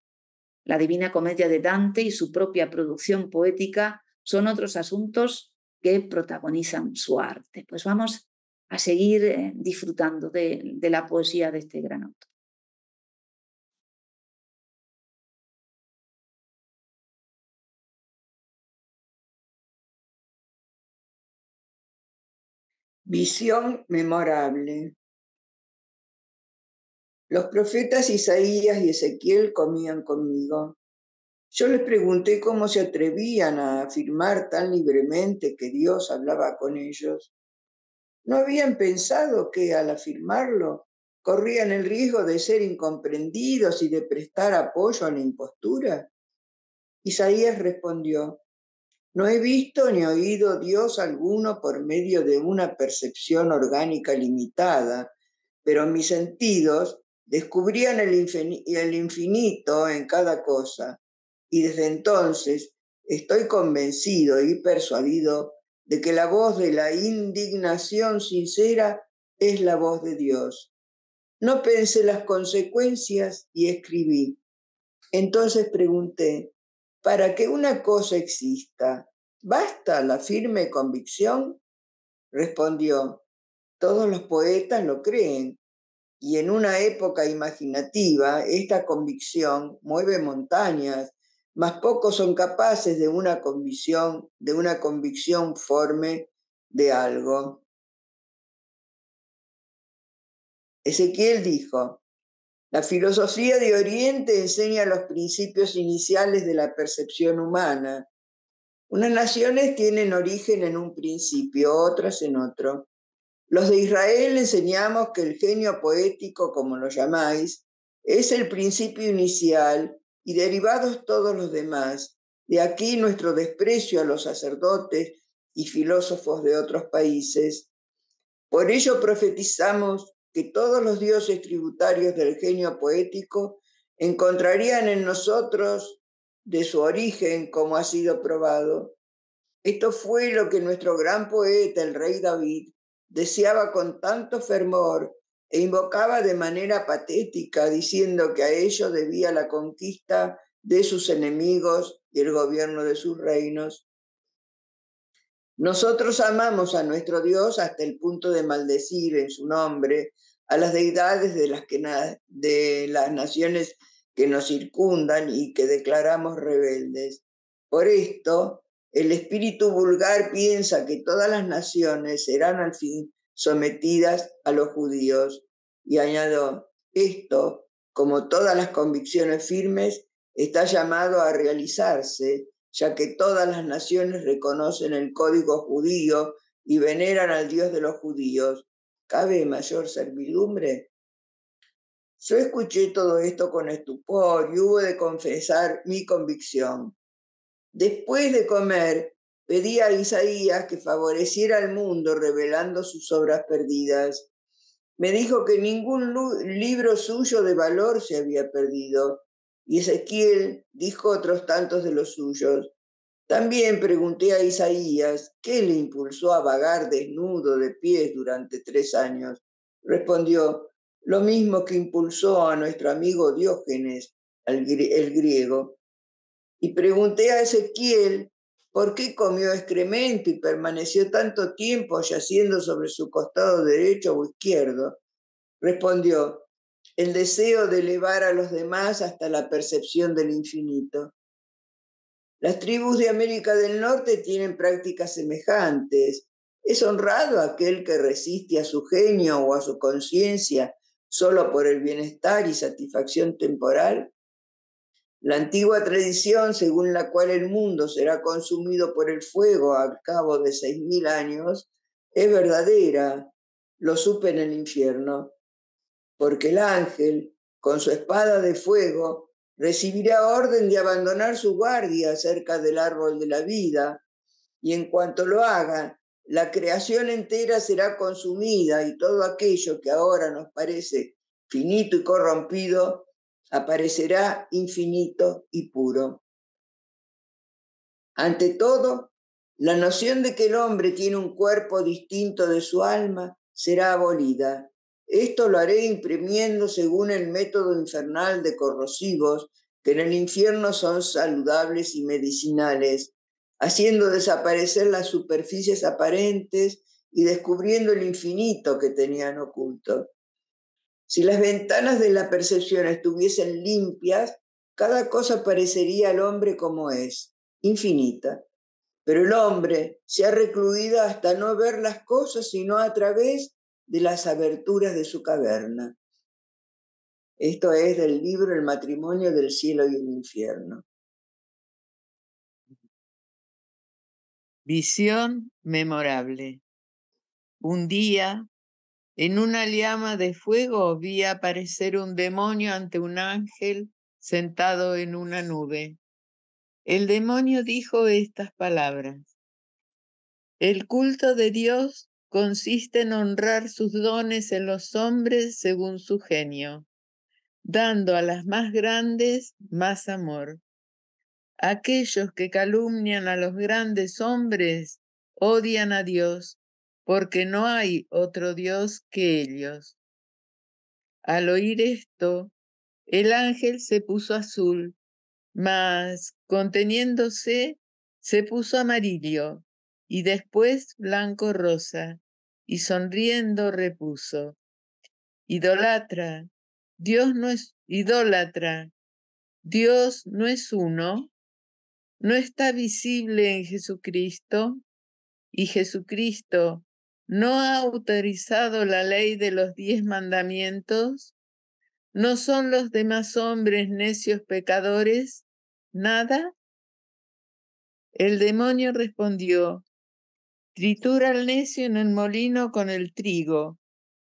La Divina Comedia de Dante y su propia producción poética son otros asuntos que protagonizan su arte. Pues vamos a seguir disfrutando de la poesía de este gran autor. Visión memorable. Los profetas Isaías y Ezequiel comían conmigo. Yo les pregunté cómo se atrevían a afirmar tan libremente que Dios hablaba con ellos. ¿No habían pensado que, al afirmarlo, corrían el riesgo de ser incomprendidos y de prestar apoyo a la impostura? Isaías respondió: no he visto ni oído Dios alguno por medio de una percepción orgánica limitada, pero mis sentidos descubrían el infinito en cada cosa, y desde entonces estoy convencido y persuadido de que la voz de la indignación sincera es la voz de Dios. No pensé las consecuencias y escribí. Entonces pregunté: para que una cosa exista, ¿basta la firme convicción? Respondió: todos los poetas lo creen, y en una época imaginativa esta convicción mueve montañas, mas pocos son capaces de una convicción forme de algo. Ezequiel dijo: la filosofía de Oriente enseña los principios iniciales de la percepción humana. Unas naciones tienen origen en un principio, otras en otro. Los de Israel enseñamos que el genio poético, como lo llamáis, es el principio inicial y derivados todos los demás. De aquí nuestro desprecio a los sacerdotes y filósofos de otros países. Por ello profetizamos que todos los dioses tributarios del genio poético encontrarían en nosotros de su origen, como ha sido probado. Esto fue lo que nuestro gran poeta, el rey David, deseaba con tanto fervor e invocaba de manera patética, diciendo que a ello debía la conquista de sus enemigos y el gobierno de sus reinos. Nosotros amamos a nuestro Dios hasta el punto de maldecir en su nombre a las deidades de las naciones que nos circundan y que declaramos rebeldes. Por esto, el espíritu vulgar piensa que todas las naciones serán al fin sometidas a los judíos. Y añado, esto, como todas las convicciones firmes, está llamado a realizarse, ya que todas las naciones reconocen el código judío y veneran al Dios de los judíos. ¿Cabe mayor servidumbre? Yo escuché todo esto con estupor y hubo de confesar mi convicción. Después de comer, pedí a Isaías que favoreciera al mundo revelando sus obras perdidas. Me dijo que ningún libro suyo de valor se había perdido, y Ezequiel dijo otros tantos de los suyos. También pregunté a Isaías qué le impulsó a vagar desnudo de pies durante 3 años. Respondió, lo mismo que impulsó a nuestro amigo Diógenes, el griego. Y pregunté a Ezequiel por qué comió excremento y permaneció tanto tiempo yaciendo sobre su costado derecho o izquierdo. Respondió, el deseo de elevar a los demás hasta la percepción del infinito. Las tribus de América del Norte tienen prácticas semejantes. Es honrado aquel que resiste a su genio o a su conciencia solo por el bienestar y satisfacción temporal. La antigua tradición según la cual el mundo será consumido por el fuego al cabo de 6.000 años es verdadera, lo supe en el infierno, porque el ángel, con su espada de fuego, recibirá orden de abandonar su guardia cerca del árbol de la vida, y en cuanto lo haga, la creación entera será consumida y todo aquello que ahora nos parece finito y corrompido aparecerá infinito y puro. Ante todo, la noción de que el hombre tiene un cuerpo distinto de su alma será abolida. Esto lo haré imprimiendo según el método infernal de corrosivos que en el infierno son saludables y medicinales, haciendo desaparecer las superficies aparentes y descubriendo el infinito que tenían oculto. Si las ventanas de la percepción estuviesen limpias, cada cosa parecería al hombre como es, infinita. Pero el hombre se ha recluido hasta no ver las cosas sino a través de las aberturas de su caverna. Esto es del libro El matrimonio del cielo y el infierno. Visión memorable. Un día, en una llama de fuego, vi aparecer un demonio ante un ángel sentado en una nube. El demonio dijo estas palabras: el culto de Dios consiste en honrar sus dones en los hombres según su genio, dando a las más grandes más amor. Aquellos que calumnian a los grandes hombres odian a Dios, porque no hay otro Dios que ellos. Al oír esto, el ángel se puso azul, mas, conteniéndose, se puso amarillo, y después blanco rosa, y sonriendo repuso: idólatra, Dios no es idólatra, Dios no es uno. ¿No está visible en Jesucristo? ¿Y Jesucristo no ha autorizado la ley de los 10 mandamientos? ¿No son los demás hombres necios pecadores? ¿Nada? El demonio respondió: tritura al necio en el molino con el trigo.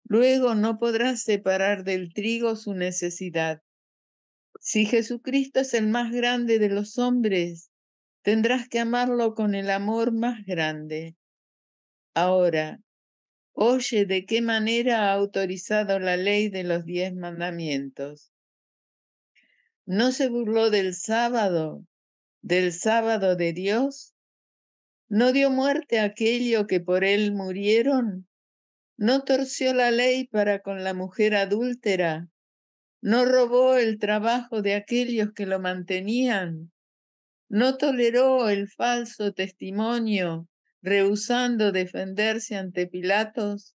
Luego no podrás separar del trigo su necesidad. Si Jesucristo es el más grande de los hombres, Tendrás que amarlo con el amor más grande. Ahora, oye de qué manera ha autorizado la ley de los 10 mandamientos. ¿No se burló del sábado de Dios? ¿No dio muerte a aquello que por él murieron? ¿No torció la ley para con la mujer adúltera? ¿No robó el trabajo de aquellos que lo mantenían? ¿No toleró el falso testimonio, rehusando defenderse ante Pilatos?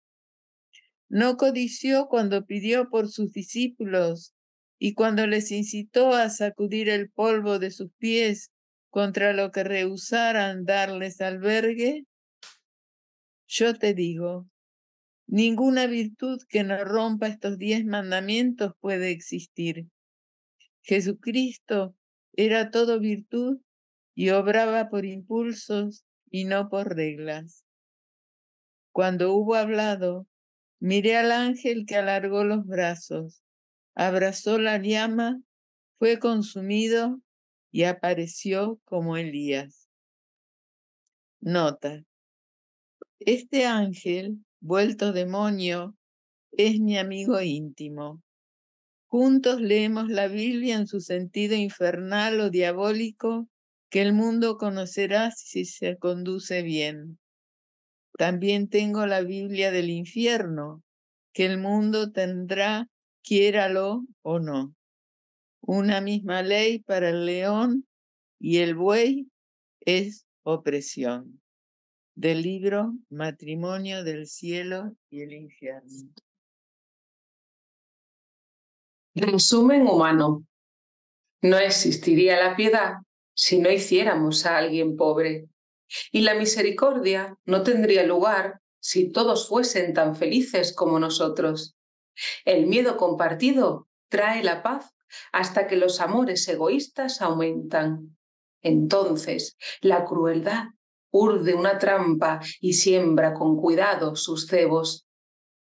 ¿No codició cuando pidió por sus discípulos y cuando les incitó a sacudir el polvo de sus pies contra lo que rehusaran darles albergue? Yo te digo, ninguna virtud que no rompa estos 10 mandamientos puede existir. Jesucristo era todo virtud y obraba por impulsos y no por reglas. Cuando hubo hablado, miré al ángel que alargó los brazos, abrazó la llama, fue consumido y apareció como Elías. Nota. Este ángel, vuelto demonio, es mi amigo íntimo. Juntos leemos la Biblia en su sentido infernal o diabólico que el mundo conocerá si se conduce bien. También tengo la Biblia del infierno, que el mundo tendrá, quiéralo o no. Una misma ley para el león y el buey es opresión. Del libro Matrimonio del Cielo y el Infierno. Resumen humano. No existiría la piedad si no hiciéramos a alguien pobre. Y la misericordia no tendría lugar si todos fuesen tan felices como nosotros. El miedo compartido trae la paz hasta que los amores egoístas aumentan. Entonces, la crueldad urde una trampa y siembra con cuidado sus cebos.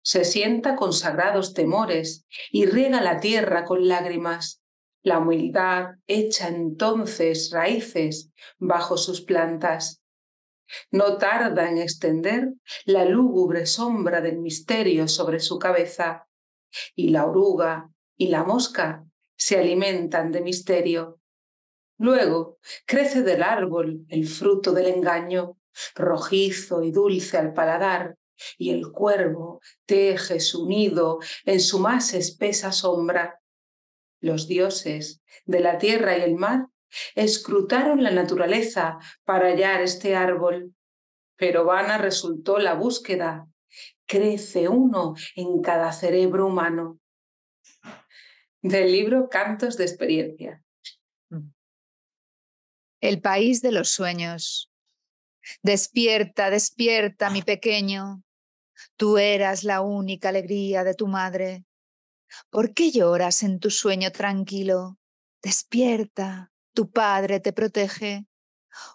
Se sienta con sagrados temores y riega la tierra con lágrimas. La humildad echa entonces raíces bajo sus plantas. No tarda en extender la lúgubre sombra del misterio sobre su cabeza, y la oruga y la mosca se alimentan de misterio. Luego crece del árbol el fruto del engaño, rojizo y dulce al paladar, y el cuervo teje su nido en su más espesa sombra. Los dioses de la tierra y el mar escrutaron la naturaleza para hallar este árbol, pero vana resultó la búsqueda. Crece uno en cada cerebro humano. Del libro Cantos de Experiencia. El país de los sueños. Despierta, despierta, mi pequeño. Tú eras la única alegría de tu madre. ¿Por qué lloras en tu sueño tranquilo? Despierta, tu padre te protege.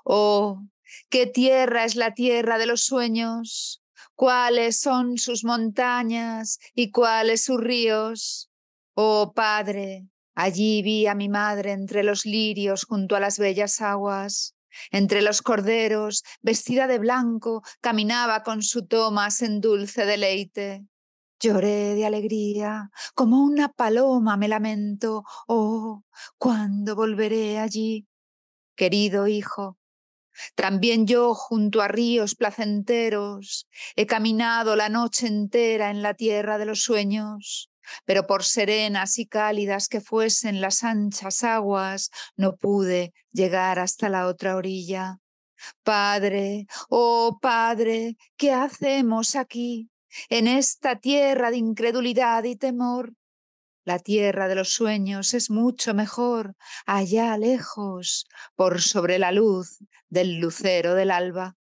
Oh, qué tierra es la tierra de los sueños. ¿Cuáles son sus montañas y cuáles sus ríos? Oh, padre, allí vi a mi madre entre los lirios junto a las bellas aguas. Entre los corderos, vestida de blanco, caminaba con su Tomás en dulce deleite. Lloré de alegría, como una paloma me lamento. Oh, ¿cuándo volveré allí? Querido hijo, también yo junto a ríos placenteros he caminado la noche entera en la tierra de los sueños. Pero por serenas y cálidas que fuesen las anchas aguas, no pude llegar hasta la otra orilla. Padre, oh Padre, ¿qué hacemos aquí, en esta tierra de incredulidad y temor? La tierra de los sueños es mucho mejor, allá lejos, por sobre la luz del lucero del alba.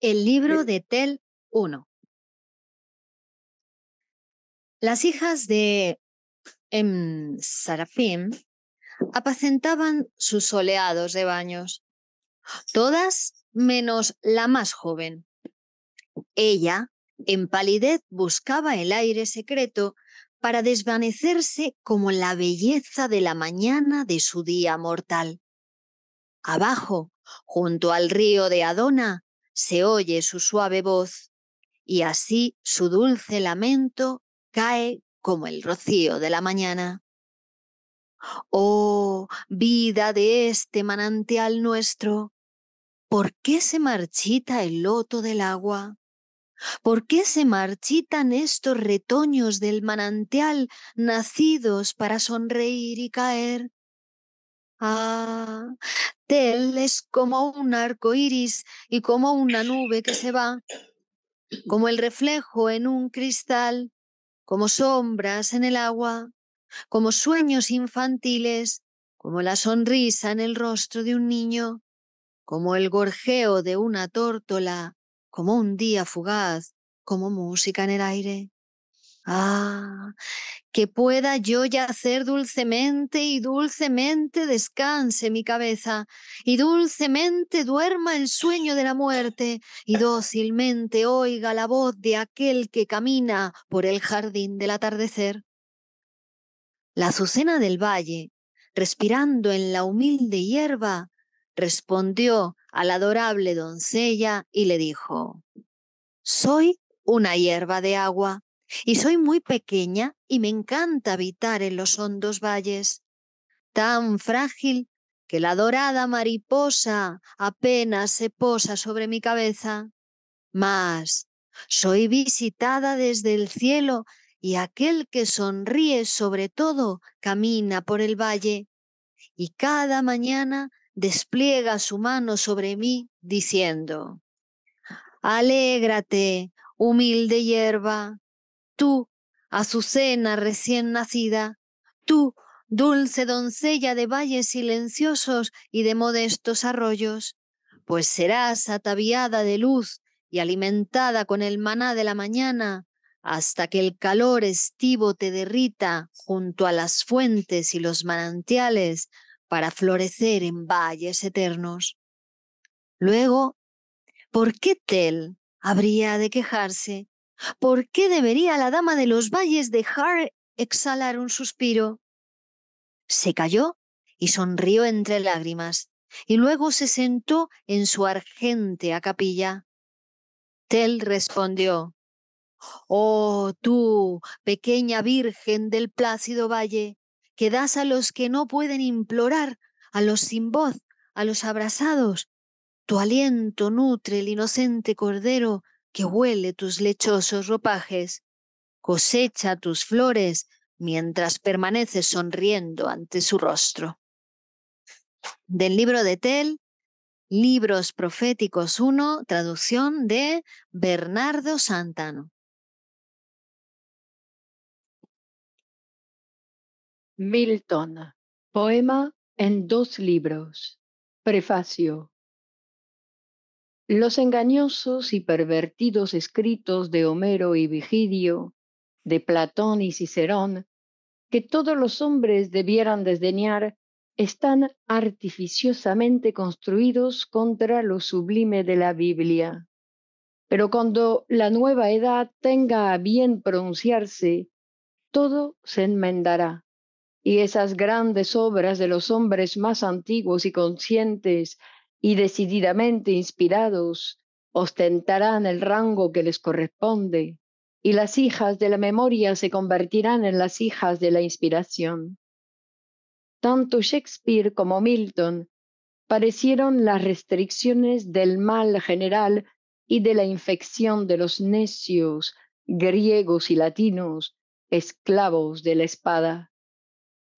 El libro de Tel 1. Las hijas de Sarafim apacentaban sus soleados rebaños, todas menos la más joven. Ella, en palidez, buscaba el aire secreto para desvanecerse como la belleza de la mañana de su día mortal. Abajo, junto al río de Adona, se oye su suave voz, y así su dulce lamento cae como el rocío de la mañana. Oh, vida de este manantial nuestro, ¿por qué se marchita el loto del agua? ¿Por qué se marchitan estos retoños del manantial nacidos para sonreír y caer? Ah, Tel es como un arco iris y como una nube que se va, como el reflejo en un cristal, como sombras en el agua, como sueños infantiles, como la sonrisa en el rostro de un niño, como el gorjeo de una tórtola, como un día fugaz, como música en el aire. ¡Ah! Que pueda yo yacer dulcemente y dulcemente descanse mi cabeza y dulcemente duerma el sueño de la muerte y dócilmente oiga la voz de aquel que camina por el jardín del atardecer. La azucena del valle, respirando en la humilde hierba, respondió a la adorable doncella y le dijo: «Soy una hierba de agua y soy muy pequeña y me encanta habitar en los hondos valles, tan frágil que la dorada mariposa apenas se posa sobre mi cabeza. Mas soy visitada desde el cielo y aquel que sonríe sobre todo camina por el valle y cada mañana despliega su mano sobre mí diciendo: alégrate, humilde hierba, tú, azucena recién nacida, tú, dulce doncella de valles silenciosos y de modestos arroyos, pues serás ataviada de luz y alimentada con el maná de la mañana hasta que el calor estivo te derrita junto a las fuentes y los manantiales para florecer en valles eternos». Luego, ¿por qué Tel habría de quejarse? ¿Por qué debería la dama de los valles dejar exhalar un suspiro? Se calló y sonrió entre lágrimas, y luego se sentó en su argentea capilla. Tel respondió: «Oh, tú, pequeña virgen del plácido valle, que das a los que no pueden implorar, a los sin voz, a los abrasados. Tu aliento nutre el inocente cordero que huele tus lechosos ropajes. Cosecha tus flores mientras permaneces sonriendo ante su rostro». Del libro de Tel, Libros Proféticos 1, traducción de Bernardo Santano. 'Milton, poema en 2 libros. Prefacio. Los engañosos y pervertidos escritos de Homero y Virgilio, de Platón y Cicerón, que todos los hombres debieran desdeñar, están artificiosamente construidos contra lo sublime de la Biblia. Pero cuando la nueva edad tenga a bien pronunciarse, todo se enmendará. Y esas grandes obras de los hombres más antiguos y conscientes y decididamente inspirados ostentarán el rango que les corresponde, y las hijas de la memoria se convertirán en las hijas de la inspiración. Tanto Shakespeare como Milton padecieron las restricciones del mal general y de la infección de los necios, griegos y latinos, esclavos de la espada.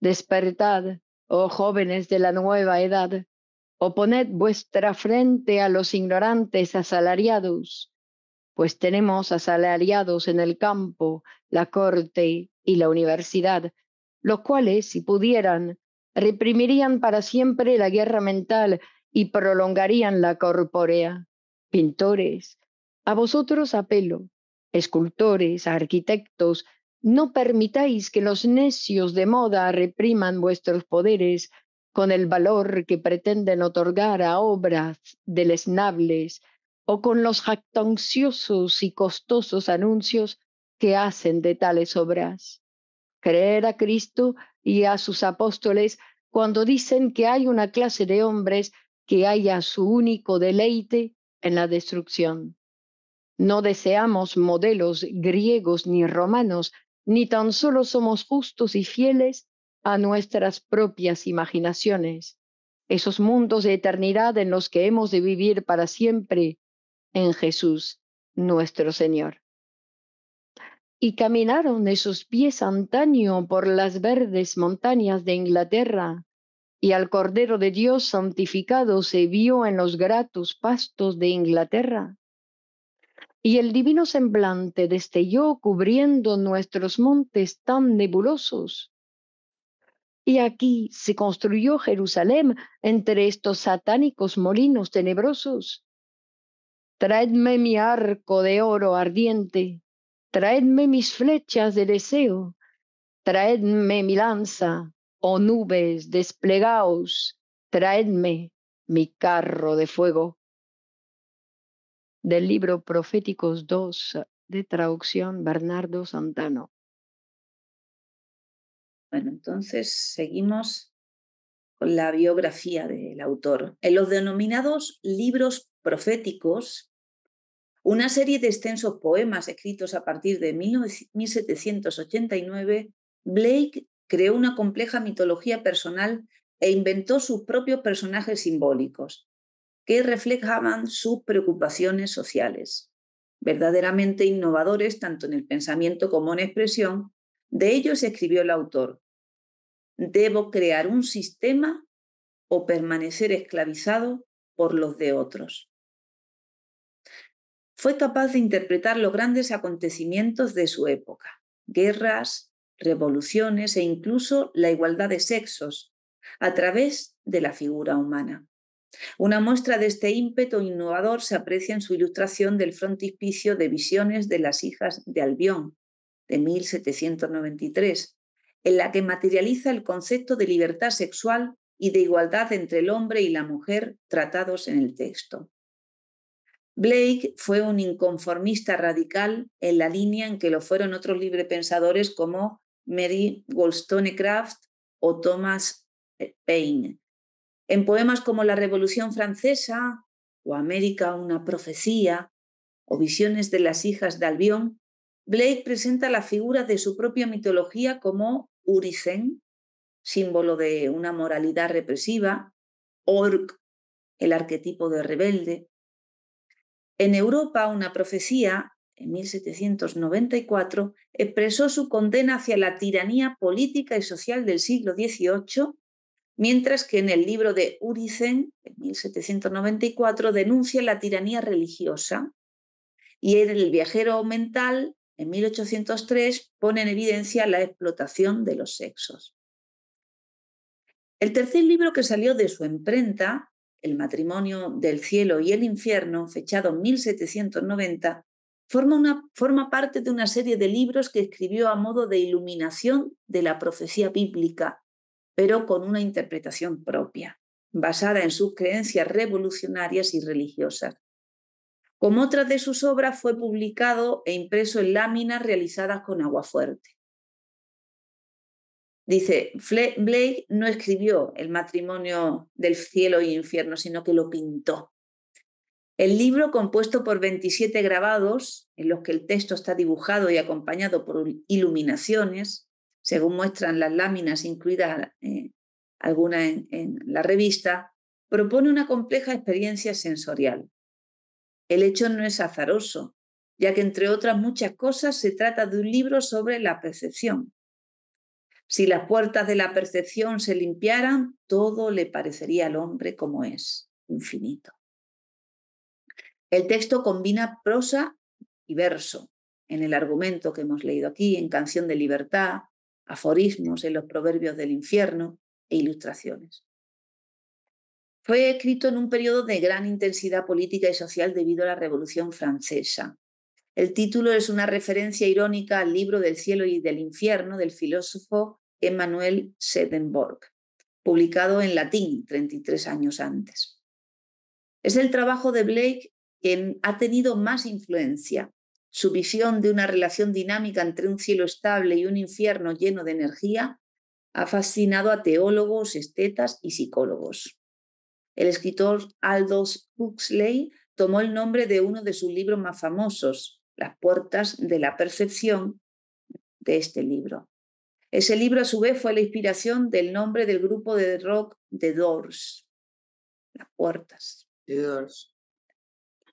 Despertad, oh jóvenes de la nueva edad, oponed vuestra frente a los ignorantes asalariados, pues tenemos asalariados en el campo, la corte y la universidad, los cuales, si pudieran, reprimirían para siempre la guerra mental y prolongarían la corpórea. Pintores, a vosotros apelo, escultores, arquitectos, no permitáis que los necios de moda repriman vuestros poderes con el valor que pretenden otorgar a obras deleznables o con los jactanciosos y costosos anuncios que hacen de tales obras. creer a Cristo y a sus apóstoles cuando dicen que hay una clase de hombres que halla su único deleite en la destrucción. No deseamos modelos griegos ni romanos, ni tan solo somos justos y fieles a nuestras propias imaginaciones. Esos mundos de eternidad en los que hemos de vivir para siempre en Jesús, nuestro Señor. Y caminaron esos pies antaño por las verdes montañas de Inglaterra, y al Cordero de Dios santificado se vio en los gratos pastos de Inglaterra. Y el divino semblante destelló cubriendo nuestros montes tan nebulosos. Y aquí se construyó Jerusalén entre estos satánicos molinos tenebrosos. Traedme mi arco de oro ardiente, traedme mis flechas de deseo, traedme mi lanza, oh nubes, desplegaos, traedme mi carro de fuego. Del libro Proféticos 2, de traducción Bernardo Santano. Bueno, entonces seguimos con la biografía del autor. En los denominados libros proféticos, una serie de extensos poemas escritos a partir de 1789, Blake creó una compleja mitología personal e inventó sus propios personajes simbólicos que reflejaban sus preocupaciones sociales, verdaderamente innovadores tanto en el pensamiento como en expresión. De ellos escribió el autor: debo crear un sistema o permanecer esclavizado por los de otros. Fue capaz de interpretar los grandes acontecimientos de su época, guerras, revoluciones e incluso la igualdad de sexos, a través de la figura humana. Una muestra de este ímpetu innovador se aprecia en su ilustración del frontispicio de Visiones de las hijas de Albión, de 1793, en la que materializa el concepto de libertad sexual y de igualdad entre el hombre y la mujer tratados en el texto. Blake fue un inconformista radical en la línea en que lo fueron otros librepensadores como Mary Wollstonecraft o Thomas Paine. En poemas como La Revolución Francesa o América, una profecía o Visiones de las hijas de Albión, Blake presenta las figuras de su propia mitología como Urizen, símbolo de una moralidad represiva, Orc, el arquetipo de rebelde. En Europa, una profecía, en 1794, expresó su condena hacia la tiranía política y social del siglo XVIII, mientras que en el libro de Urizen, en 1794, denuncia la tiranía religiosa, y en El viajero mental, en 1803, pone en evidencia la explotación de los sexos. El tercer libro que salió de su imprenta, El matrimonio del cielo y el infierno, fechado en 1790, forma parte de una serie de libros que escribió a modo de iluminación de la profecía bíblica, pero con una interpretación propia, basada en sus creencias revolucionarias y religiosas. Como otras de sus obras, fue publicado e impreso en láminas realizadas con aguafuerte. Dice, Blake no escribió El matrimonio del cielo y infierno, sino que lo pintó. El libro, compuesto por 27 grabados, en los que el texto está dibujado y acompañado por iluminaciones, según muestran las láminas, incluidas algunas en la revista, propone una compleja experiencia sensorial. El hecho no es azaroso, ya que entre otras muchas cosas se trata de un libro sobre la percepción. Si las puertas de la percepción se limpiaran, todo le parecería al hombre como es, infinito. El texto combina prosa y verso, en el argumento que hemos leído aquí, en Canción de Libertad, aforismos en los Proverbios del infierno e ilustraciones. Fue escrito en un periodo de gran intensidad política y social debido a la Revolución Francesa. El título es una referencia irónica al libro del cielo y del infierno del filósofo Emmanuel Swedenborg, publicado en latín 33 años antes. Es el trabajo de Blake quien ha tenido más influencia, Su visión de una relación dinámica entre un cielo estable y un infierno lleno de energía ha fascinado a teólogos, estetas y psicólogos. El escritor Aldous Huxley tomó el nombre de uno de sus libros más famosos, Las puertas de la percepción, de este libro. Ese libro, a su vez, fue la inspiración del nombre del grupo de rock The Doors, Las puertas. The Doors.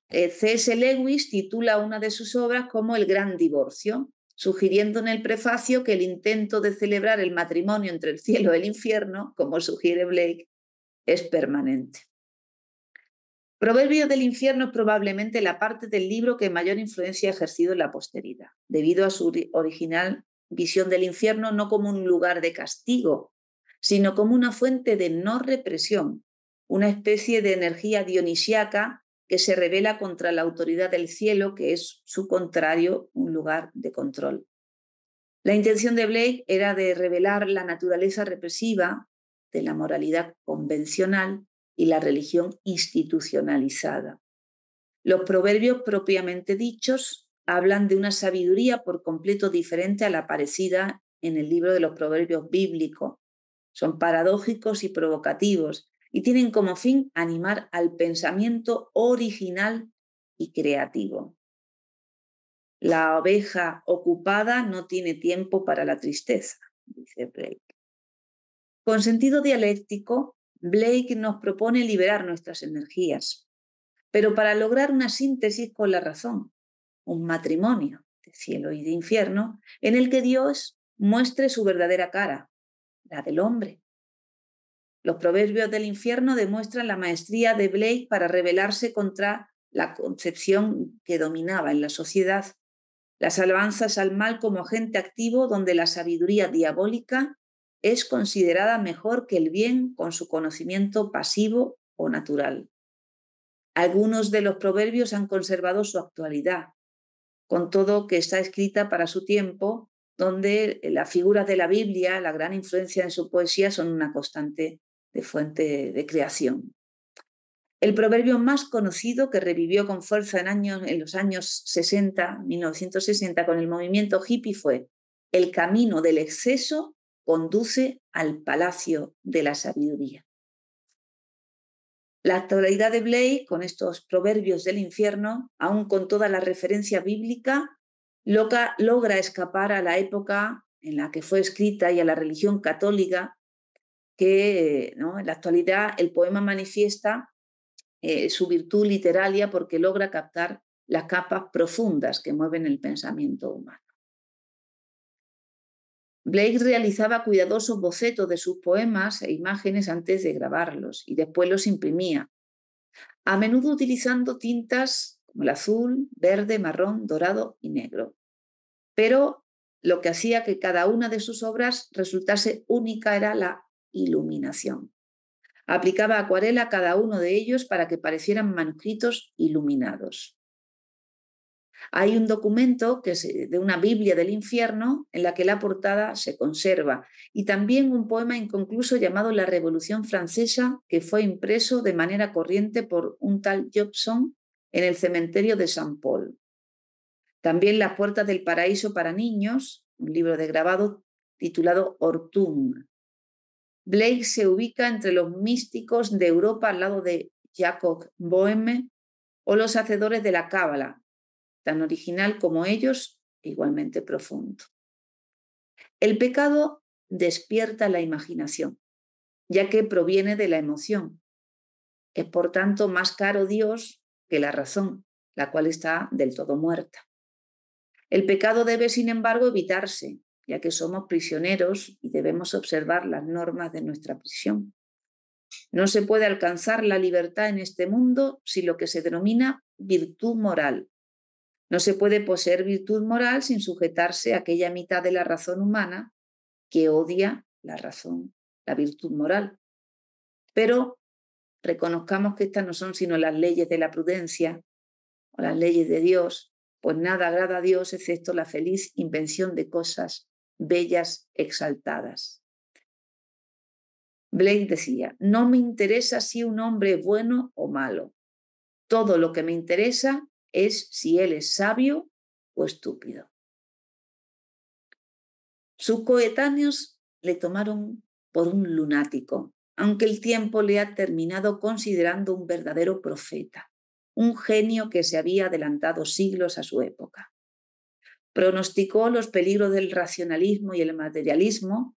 C.S. Lewis titula una de sus obras como El gran divorcio, sugiriendo en el prefacio que el intento de celebrar el matrimonio entre el cielo y el infierno, como sugiere Blake, es permanente. Proverbios del infierno es probablemente la parte del libro que mayor influencia ha ejercido en la posteridad, debido a su original visión del infierno no como un lugar de castigo, sino como una fuente de no represión, una especie de energía dionisíaca que se revela contra la autoridad del cielo, que es su contrario, un lugar de control. La intención de Blake era de revelar la naturaleza represiva de la moralidad convencional y la religión institucionalizada. Los proverbios propiamente dichos hablan de una sabiduría por completo diferente a la aparecida en el libro de los proverbios bíblico. Son paradójicos y provocativos y tienen como fin animar al pensamiento original y creativo. La oveja ocupada no tiene tiempo para la tristeza, dice Blake. Con sentido dialéctico, Blake nos propone liberar nuestras energías, pero para lograr una síntesis con la razón, un matrimonio de cielo y de infierno en el que Dios muestre su verdadera cara, la del hombre. Los proverbios del infierno demuestran la maestría de Blake para rebelarse contra la concepción que dominaba en la sociedad, las alabanzas al mal como agente activo donde la sabiduría diabólica es considerada mejor que el bien con su conocimiento pasivo o natural. Algunos de los proverbios han conservado su actualidad, con todo que está escrita para su tiempo, donde las figuras de la Biblia, la gran influencia en su poesía, son una constante de fuente de creación. El proverbio más conocido, que revivió con fuerza en los años 60, 1960, con el movimiento hippie, fue: el camino del exceso conduce al palacio de la sabiduría. La actualidad de Blake, con estos proverbios del infierno, aún con toda la referencia bíblica, logra escapar a la época en la que fue escrita y a la religión católica, que, ¿no?, en la actualidad el poema manifiesta su virtud literaria porque logra captar las capas profundas que mueven el pensamiento humano. Blake realizaba cuidadosos bocetos de sus poemas e imágenes antes de grabarlos y después los imprimía, a menudo utilizando tintas como el azul, verde, marrón, dorado y negro. Pero lo que hacía que cada una de sus obras resultase única era la iluminación. Aplicaba acuarela a cada uno de ellos para que parecieran manuscritos iluminados. Hay un documento de una Biblia del infierno en la que la portada se conserva y también un poema inconcluso llamado La Revolución Francesa, que fue impreso de manera corriente por un tal Jobson en el cementerio de Saint Paul. También Las puertas del paraíso para niños, un libro de grabado titulado Hortum. Blake se ubica entre los místicos de Europa al lado de Jacob Boehme o los hacedores de la cábala, tan original como ellos, igualmente profundo. El pecado despierta la imaginación, ya que proviene de la emoción. Es, por tanto, más caro Dios que la razón, la cual está del todo muerta. El pecado debe, sin embargo, evitarse, ya que somos prisioneros y debemos observar las normas de nuestra prisión. No se puede alcanzar la libertad en este mundo sin lo que se denomina virtud moral. No se puede poseer virtud moral sin sujetarse a aquella mitad de la razón humana que odia la razón, la virtud moral. Pero reconozcamos que estas no son sino las leyes de la prudencia o las leyes de Dios, pues nada agrada a Dios excepto la feliz invención de cosas bellas, exaltadas. Blake decía: no me interesa si un hombre es bueno o malo. Todo lo que me interesa es si él es sabio o estúpido. Sus coetáneos le tomaron por un lunático, aunque el tiempo le ha terminado considerando un verdadero profeta, un genio que se había adelantado siglos a su época. Pronosticó los peligros del racionalismo y el materialismo,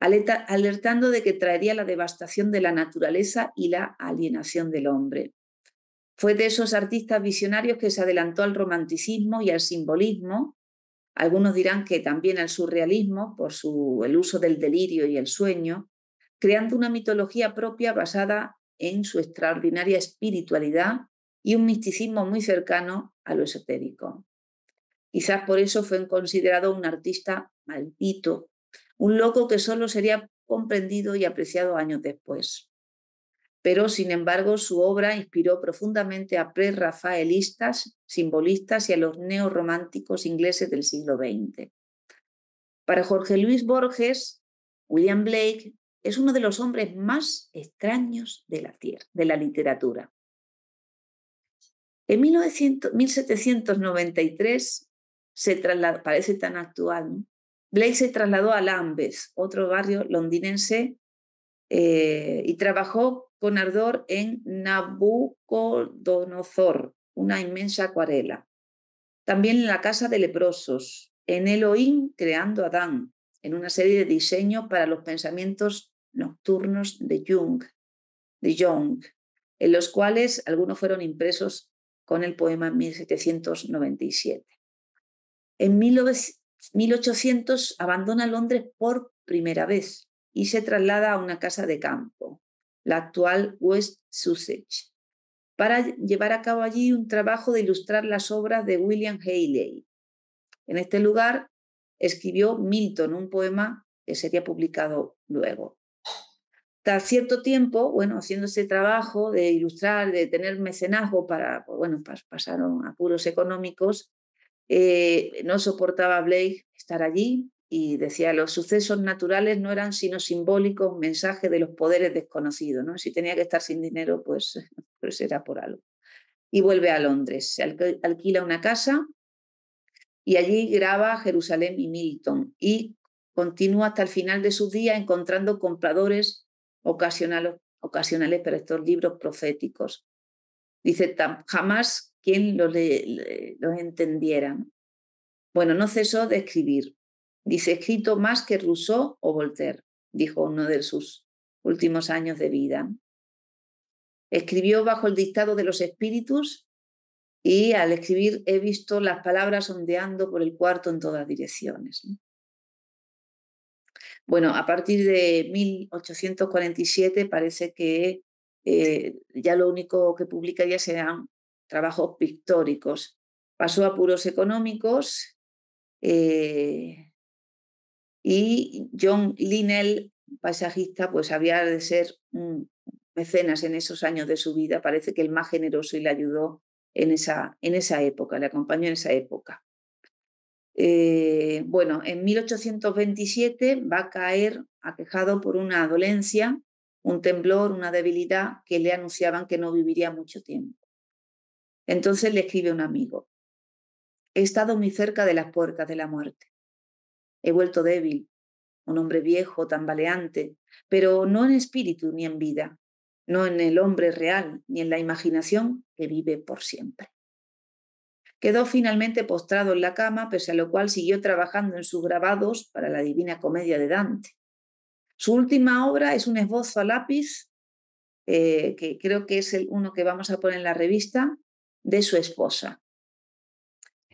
alertando de que traería la devastación de la naturaleza y la alienación del hombre. Fue de esos artistas visionarios que se adelantó al romanticismo y al simbolismo, algunos dirán que también al surrealismo por el uso del delirio y el sueño, creando una mitología propia basada en su extraordinaria espiritualidad y un misticismo muy cercano a lo esotérico. Quizás por eso fue considerado un artista maldito, un loco que solo sería comprendido y apreciado años después. Pero, sin embargo, su obra inspiró profundamente a prerrafaelistas, simbolistas y a los neorrománticos ingleses del siglo XX. Para Jorge Luis Borges, William Blake es uno de los hombres más extraños de la literatura. En 1793, parece tan actual, ¿no? Blake se trasladó a Lambeth, otro barrio londinense, y trabajó con ardor en Nabucodonosor, una inmensa acuarela. También en la Casa de Leprosos, en Elohim creando a Adán, en una serie de diseños para los pensamientos nocturnos de Jung, en los cuales algunos fueron impresos con el poema en 1797. En 1800 abandona Londres por primera vez y se traslada a una casa de campo, la actual West Sussex, para llevar a cabo allí un trabajo de ilustrar las obras de William Hayley. En este lugar escribió Milton, un poema que sería publicado luego. Tras cierto tiempo, haciendo este trabajo de ilustrar, de tener mecenazgo para pasaron apuros económicos, no soportaba Blake estar allí y decía: los sucesos naturales no eran sino simbólicos, mensajes de los poderes desconocidos, ¿no? Si tenía que estar sin dinero, pues era por algo. Y vuelve a Londres, se alquila una casa y allí graba Jerusalén y Milton y continúa hasta el final de sus días encontrando compradores ocasionales para estos libros proféticos. Dice: jamás quien los entendiera. No cesó de escribir. Dice: escrito más que Rousseau o Voltaire, dijo uno de sus últimos años de vida. Escribió bajo el dictado de los espíritus y al escribir he visto las palabras ondeando por el cuarto en todas direcciones. A partir de 1847 parece que ya lo único que publicaría serán trabajos pictóricos. Pasó a apuros económicos y John Linnell, paisajista, había de ser un mecenas en esos años de su vida, parece que el más generoso, y le ayudó en esa época, le acompañó en esa época. En 1827 va a caer aquejado por una dolencia, un temblor, una debilidad que le anunciaban que no viviría mucho tiempo. Entonces le escribe un amigo: he estado muy cerca de las puertas de la muerte. He vuelto débil, un hombre viejo, tambaleante, pero no en espíritu ni en vida, no en el hombre real ni en la imaginación que vive por siempre. Quedó finalmente postrado en la cama, pese a lo cual siguió trabajando en sus grabados para la Divina Comedia de Dante. Su última obra es un esbozo a lápiz, que creo que es uno que vamos a poner en la revista, de su esposa.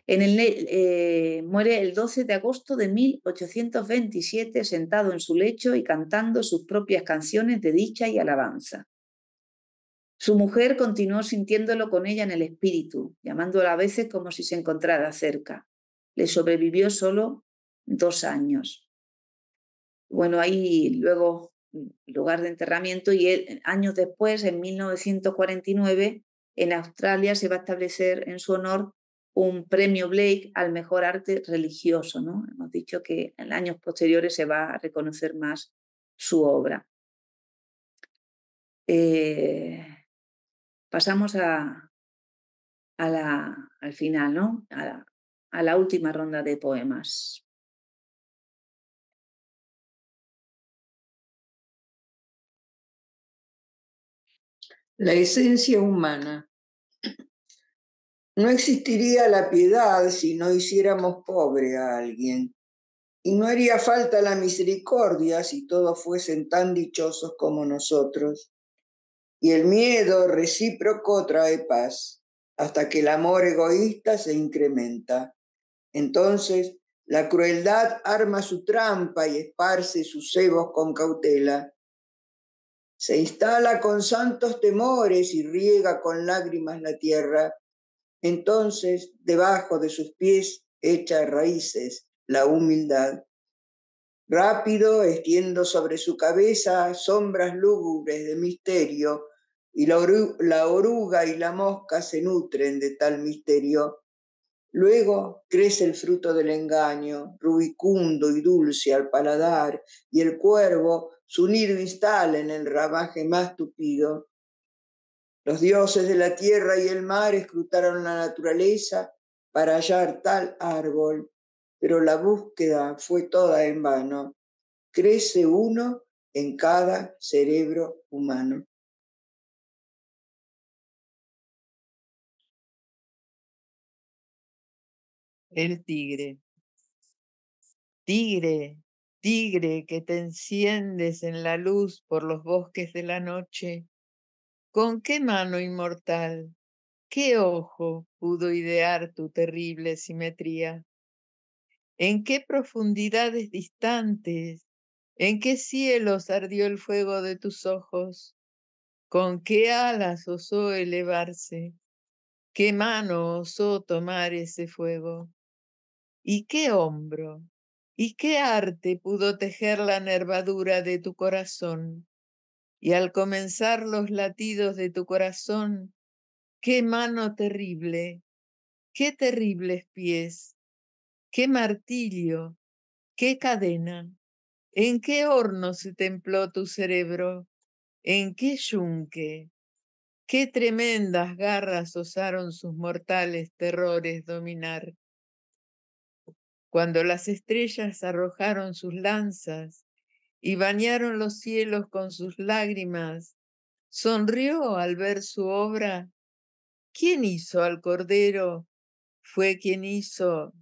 Muere el 12 de agosto de 1827 sentado en su lecho y cantando sus propias canciones de dicha y alabanza. Su mujer continuó sintiéndolo con ella en el espíritu, llamándola a veces como si se encontrara cerca. Le sobrevivió solo 2 años. Ahí luego lugar de enterramiento, y años después, en 1949, en Australia se va a establecer en su honor un premio Blake al mejor arte religioso, ¿no? Hemos dicho que en años posteriores se va a reconocer más su obra. Pasamos al final, ¿no? a la última ronda de poemas. La esencia humana. No existiría la piedad si no hiciéramos pobre a alguien, y no haría falta la misericordia si todos fuesen tan dichosos como nosotros. Y el miedo recíproco trae paz, hasta que el amor egoísta se incrementa. Entonces, la crueldad arma su trampa y esparce sus cebos con cautela. Se instala con santos temores y riega con lágrimas la tierra. Entonces, debajo de sus pies echa raíces la humildad. Rápido, extiendo sobre su cabeza sombras lúgubres de misterio, y la oruga y la mosca se nutren de tal misterio. Luego crece el fruto del engaño, rubicundo y dulce al paladar, y el cuervo su nido instala en el ramaje más tupido. Los dioses de la tierra y el mar escrutaron la naturaleza para hallar tal árbol, pero la búsqueda fue toda en vano. Crece uno en cada cerebro humano. El tigre. Tigre, tigre, que te enciendes en la luz por los bosques de la noche. ¿Con qué mano inmortal, qué ojo pudo idear tu terrible simetría? ¿En qué profundidades distantes, en qué cielos ardió el fuego de tus ojos? ¿Con qué alas osó elevarse? ¿Qué mano osó tomar ese fuego? ¿Y qué hombro, y qué arte pudo tejer la nervadura de tu corazón? Y al comenzar los latidos de tu corazón, qué mano terrible, qué terribles pies, qué martirio, qué cadena, en qué horno se templó tu cerebro, en qué yunque, qué tremendas garras osaron sus mortales terrores dominar. Cuando las estrellas arrojaron sus lanzas, y bañaron los cielos con sus lágrimas, sonrió al ver su obra. ¿Quién hizo al Cordero? Fue quien hizo...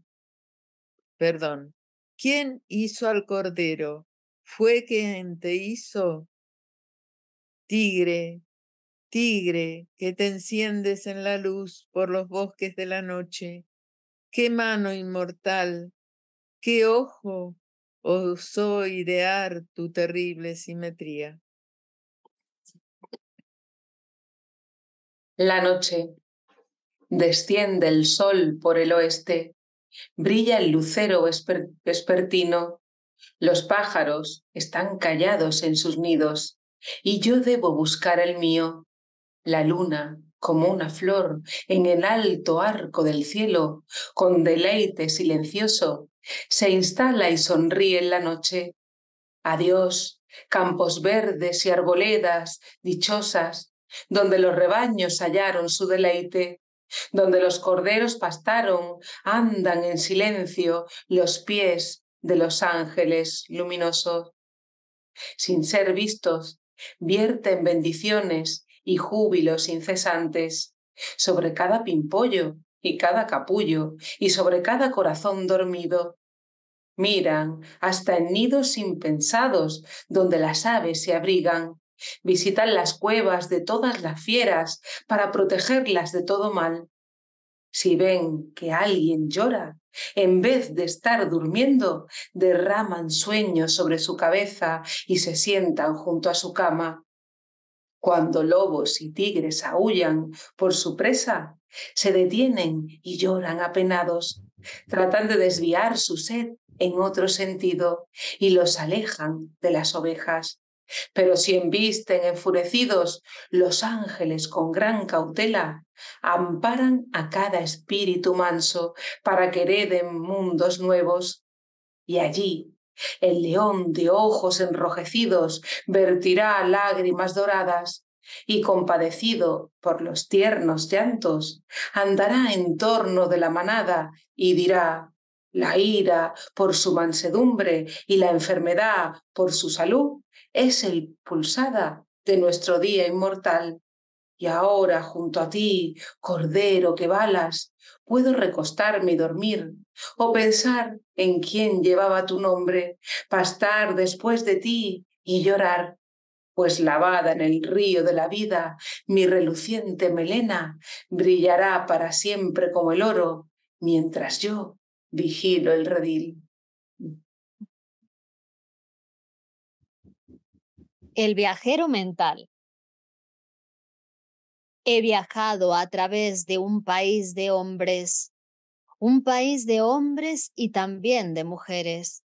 Perdón. ¿Quién hizo al Cordero? Fue quien te hizo. Tigre, tigre, que te enciendes en la luz por los bosques de la noche. ¡Qué mano inmortal! ¡Qué ojo! Osó idear tu terrible simetría! La noche. Desciende el sol por el oeste, brilla el lucero vespertino, los pájaros están callados en sus nidos, y yo debo buscar el mío. La luna, como una flor, en el alto arco del cielo, con deleite silencioso, se instala y sonríe en la noche. Adiós, campos verdes y arboledas dichosas, donde los rebaños hallaron su deleite, donde los corderos pastaron, andan en silencio los pies de los ángeles luminosos. Sin ser vistos, vierten bendiciones y júbilos incesantes sobre cada pimpollo y cada capullo, y sobre cada corazón dormido. Miran hasta en nidos impensados, donde las aves se abrigan, visitan las cuevas de todas las fieras para protegerlas de todo mal. Si ven que alguien llora, en vez de estar durmiendo, derraman sueños sobre su cabeza y se sientan junto a su cama. Cuando lobos y tigres aúllan por su presa, se detienen y lloran apenados, tratan de desviar su sed en otro sentido y los alejan de las ovejas. Pero si embisten enfurecidos, los ángeles con gran cautela amparan a cada espíritu manso para que hereden mundos nuevos. Y allí, el león de ojos enrojecidos vertirá lágrimas doradas y compadecido por los tiernos llantos, andará en torno de la manada y dirá: la ira por su mansedumbre y la enfermedad por su salud es el pulsada de nuestro día inmortal. Y ahora junto a ti, cordero que balas, puedo recostarme y dormir, o pensar en quién llevaba tu nombre, pastar después de ti y llorar. Pues lavada en el río de la vida, mi reluciente melena brillará para siempre como el oro, mientras yo vigilo el redil. El viajero mental. He viajado a través de un país de hombres y también de mujeres.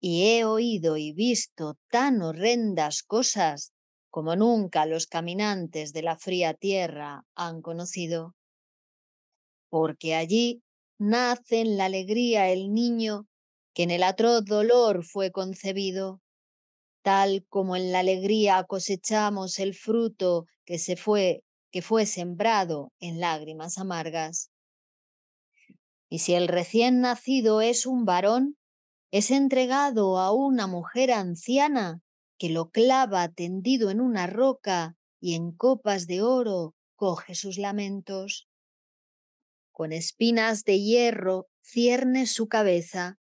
Y he oído y visto tan horrendas cosas como nunca los caminantes de la fría tierra han conocido. Porque allí nace en la alegría el niño que en el atroz dolor fue concebido, tal como en la alegría cosechamos el fruto que fue sembrado en lágrimas amargas. Y si el recién nacido es un varón, es entregado a una mujer anciana que lo clava tendido en una roca y en copas de oro coge sus lamentos. Con espinas de hierro cierne su cabeza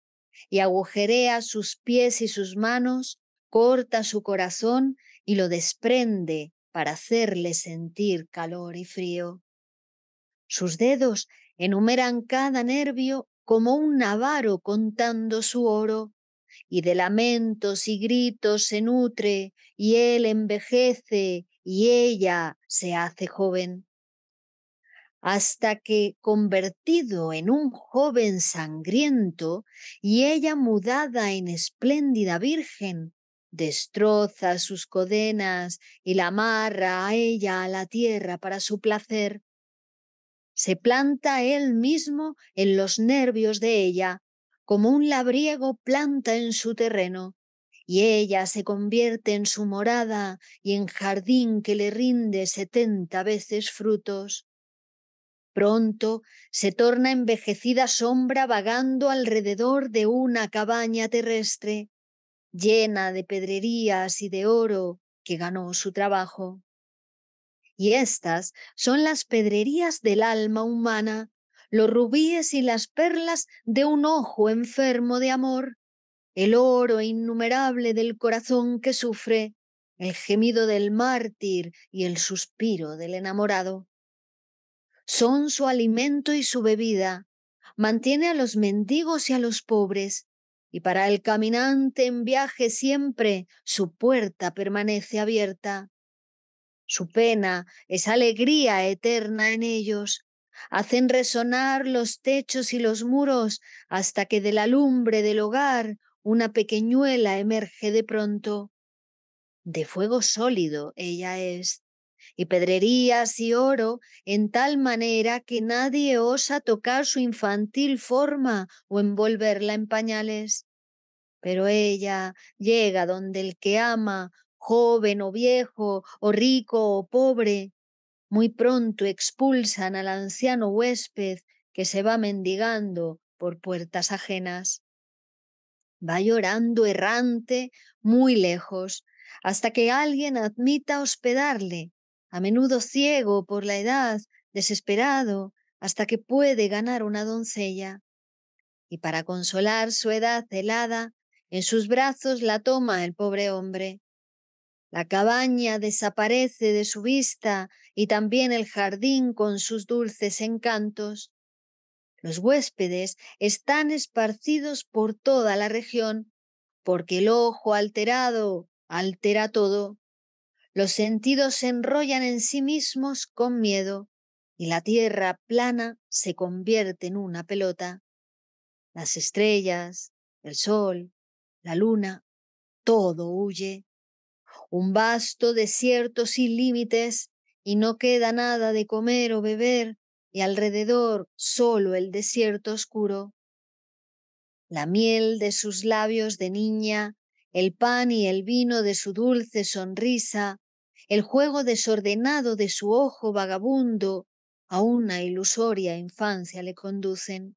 y agujerea sus pies y sus manos, corta su corazón y lo desprende para hacerle sentir calor y frío. Sus dedos enumeran cada nervio como un avaro contando su oro, y de lamentos y gritos se nutre, y él envejece, y ella se hace joven. Hasta que, convertido en un joven sangriento, y ella mudada en espléndida virgen, destroza sus cadenas y la amarra a ella a la tierra para su placer. Se planta él mismo en los nervios de ella, como un labriego planta en su terreno, y ella se convierte en su morada y en jardín que le rinde 70 veces frutos. Pronto se torna envejecida sombra vagando alrededor de una cabaña terrestre, llena de pedrerías y de oro que ganó su trabajo. Y estas son las pedrerías del alma humana, los rubíes y las perlas de un ojo enfermo de amor, el oro innumerable del corazón que sufre, el gemido del mártir y el suspiro del enamorado. Son su alimento y su bebida, mantiene a los mendigos y a los pobres, y para el caminante en viaje siempre su puerta permanece abierta. Su pena es alegría eterna en ellos. Hacen resonar los techos y los muros hasta que de la lumbre del hogar una pequeñuela emerge de pronto. De fuego sólido ella es, y pedrerías y oro en tal manera que nadie osa tocar su infantil forma o envolverla en pañales. Pero ella llega donde el que ama, joven o viejo, o rico o pobre, muy pronto expulsan al anciano huésped que se va mendigando por puertas ajenas. Va llorando errante muy lejos, hasta que alguien admita hospedarle, a menudo ciego por la edad, desesperado, hasta que puede ganar una doncella. Y para consolar su edad helada, en sus brazos la toma el pobre hombre. La cabaña desaparece de su vista y también el jardín con sus dulces encantos. Los huéspedes están esparcidos por toda la región, porque el ojo alterado altera todo. Los sentidos se enrollan en sí mismos con miedo y la tierra plana se convierte en una pelota. Las estrellas, el sol, la luna, todo huye. Un vasto desierto sin límites, y no queda nada de comer o beber, y alrededor solo el desierto oscuro. La miel de sus labios de niña, el pan y el vino de su dulce sonrisa, el juego desordenado de su ojo vagabundo a una ilusoria infancia le conducen,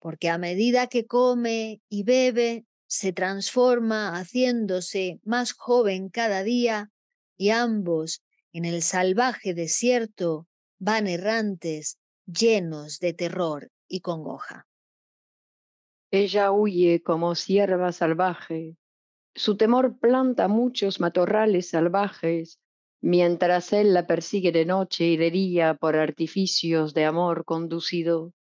porque a medida que come y bebe, se transforma haciéndose más joven cada día, y ambos, en el salvaje desierto, van errantes, llenos de terror y congoja. Ella huye como cierva salvaje. Su temor planta muchos matorrales salvajes, mientras él la persigue de noche y de día por artificios de amor conducido.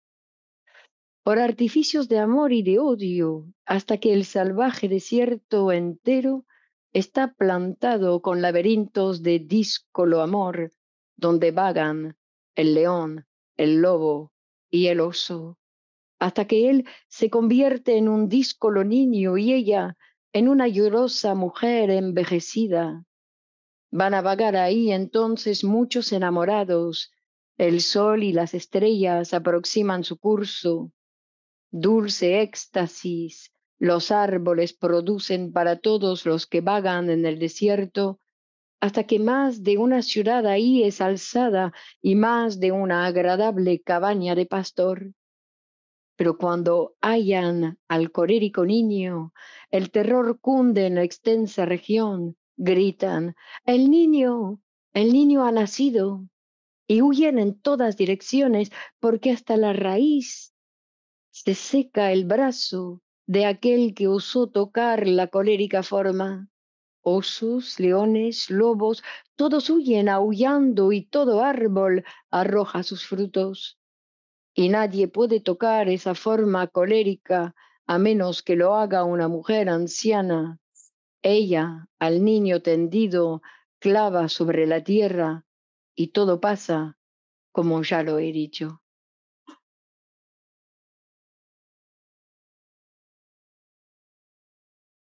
Por artificios de amor y de odio, hasta que el salvaje desierto entero está plantado con laberintos de díscolo amor, donde vagan el león, el lobo y el oso, hasta que él se convierte en un díscolo niño y ella en una llorosa mujer envejecida. Van a vagar ahí entonces muchos enamorados. El sol y las estrellas aproximan su curso. Dulce éxtasis, los árboles producen para todos los que vagan en el desierto, hasta que más de una ciudad ahí es alzada y más de una agradable cabaña de pastor. Pero cuando hallan al colérico niño, el terror cunde en la extensa región, gritan, el niño ha nacido, y huyen en todas direcciones porque hasta la raíz se seca el brazo de aquel que osó tocar la colérica forma. Osos, leones, lobos, todos huyen aullando y todo árbol arroja sus frutos. Y nadie puede tocar esa forma colérica a menos que lo haga una mujer anciana. Ella, al niño tendido, clava sobre la tierra y todo pasa, como ya lo he dicho.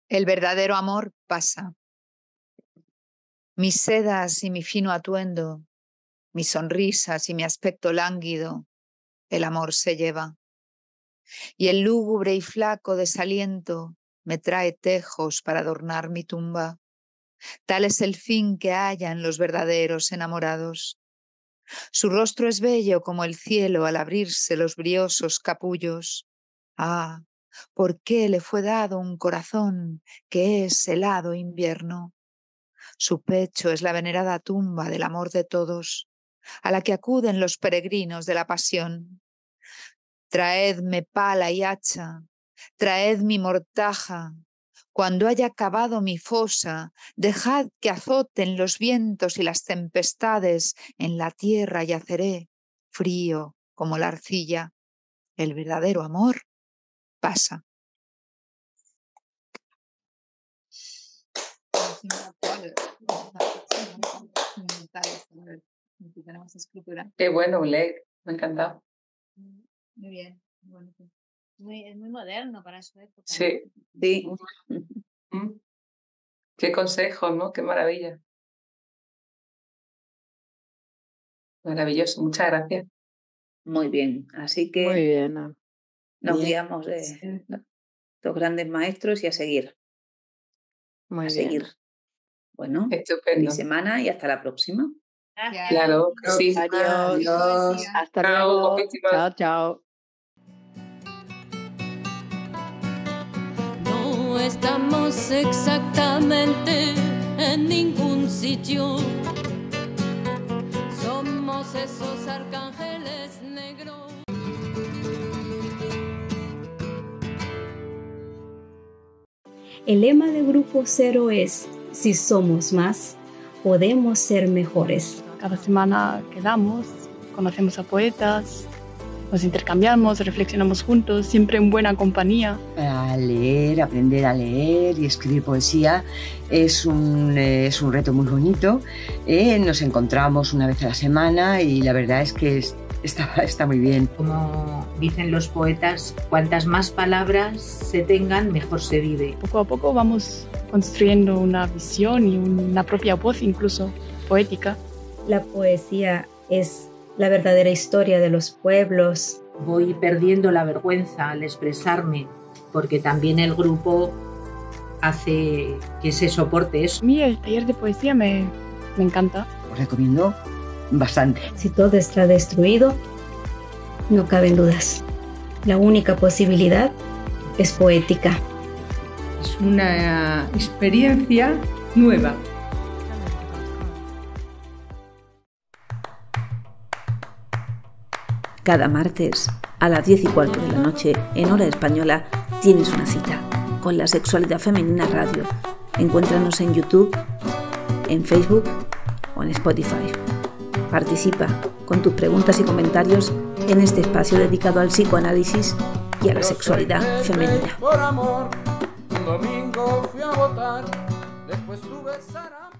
El verdadero amor pasa. Mis sedas y mi fino atuendo, mis sonrisas y mi aspecto lánguido, el amor se lleva. Y el lúgubre y flaco desaliento me trae tejos para adornar mi tumba. Tal es el fin que hallan los verdaderos enamorados. Su rostro es bello como el cielo al abrirse los briosos capullos. ¡Ah! ¿Por qué le fue dado un corazón que es helado invierno? Su pecho es la venerada tumba del amor de todos, a la que acuden los peregrinos de la pasión. Traedme pala y hacha, traed mi mortaja. Cuando haya cavado mi fosa, dejad que azoten los vientos y las tempestades. En la tierra yaceré, frío como la arcilla. El verdadero amor pasa. Qué bueno, Blake. Me ha encantado. Muy bien. Bueno, es muy moderno para su época. Sí, sí. Qué consejos, ¿no? Qué maravilla. Maravilloso. Muchas gracias. Muy bien. Así que... Muy bien, Ana. Nos guiamos de los grandes maestros y a seguir. Muy bien. Seguir. Bueno, estupendo. Feliz semana y hasta la próxima. Gracias. Claro, sí. Adiós. Adiós. Hasta luego. Chao, chao. No estamos exactamente en ningún sitio. Somos esos arcángeles negros. El lema de Grupo Cero es, si somos más, podemos ser mejores. Cada semana quedamos, conocemos a poetas, nos intercambiamos, reflexionamos juntos, siempre en buena compañía. A leer, aprender a leer y escribir poesía es un reto muy bonito. Nos encontramos una vez a la semana y la verdad es que está muy bien. Como dicen los poetas, cuantas más palabras se tengan, mejor se vive. Poco a poco vamos construyendo una visión y una propia voz, incluso poética. La poesía es la verdadera historia de los pueblos. Voy perdiendo la vergüenza al expresarme, porque también el grupo hace que se soporte eso. A mí el taller de poesía me Me encanta. Os recomiendo bastante. Si todo está destruido, no caben dudas. La única posibilidad es poética. Es una experiencia nueva. Cada martes, a las 10:15 de la noche, en hora española, tienes una cita con la Sexualidad Femenina Radio. Encuéntranos en YouTube, en Facebook o en Spotify. Participa con tus preguntas y comentarios en este espacio dedicado al psicoanálisis y a la sexualidad femenina. Por amor, un domingo fui a votar, después tuve Sara.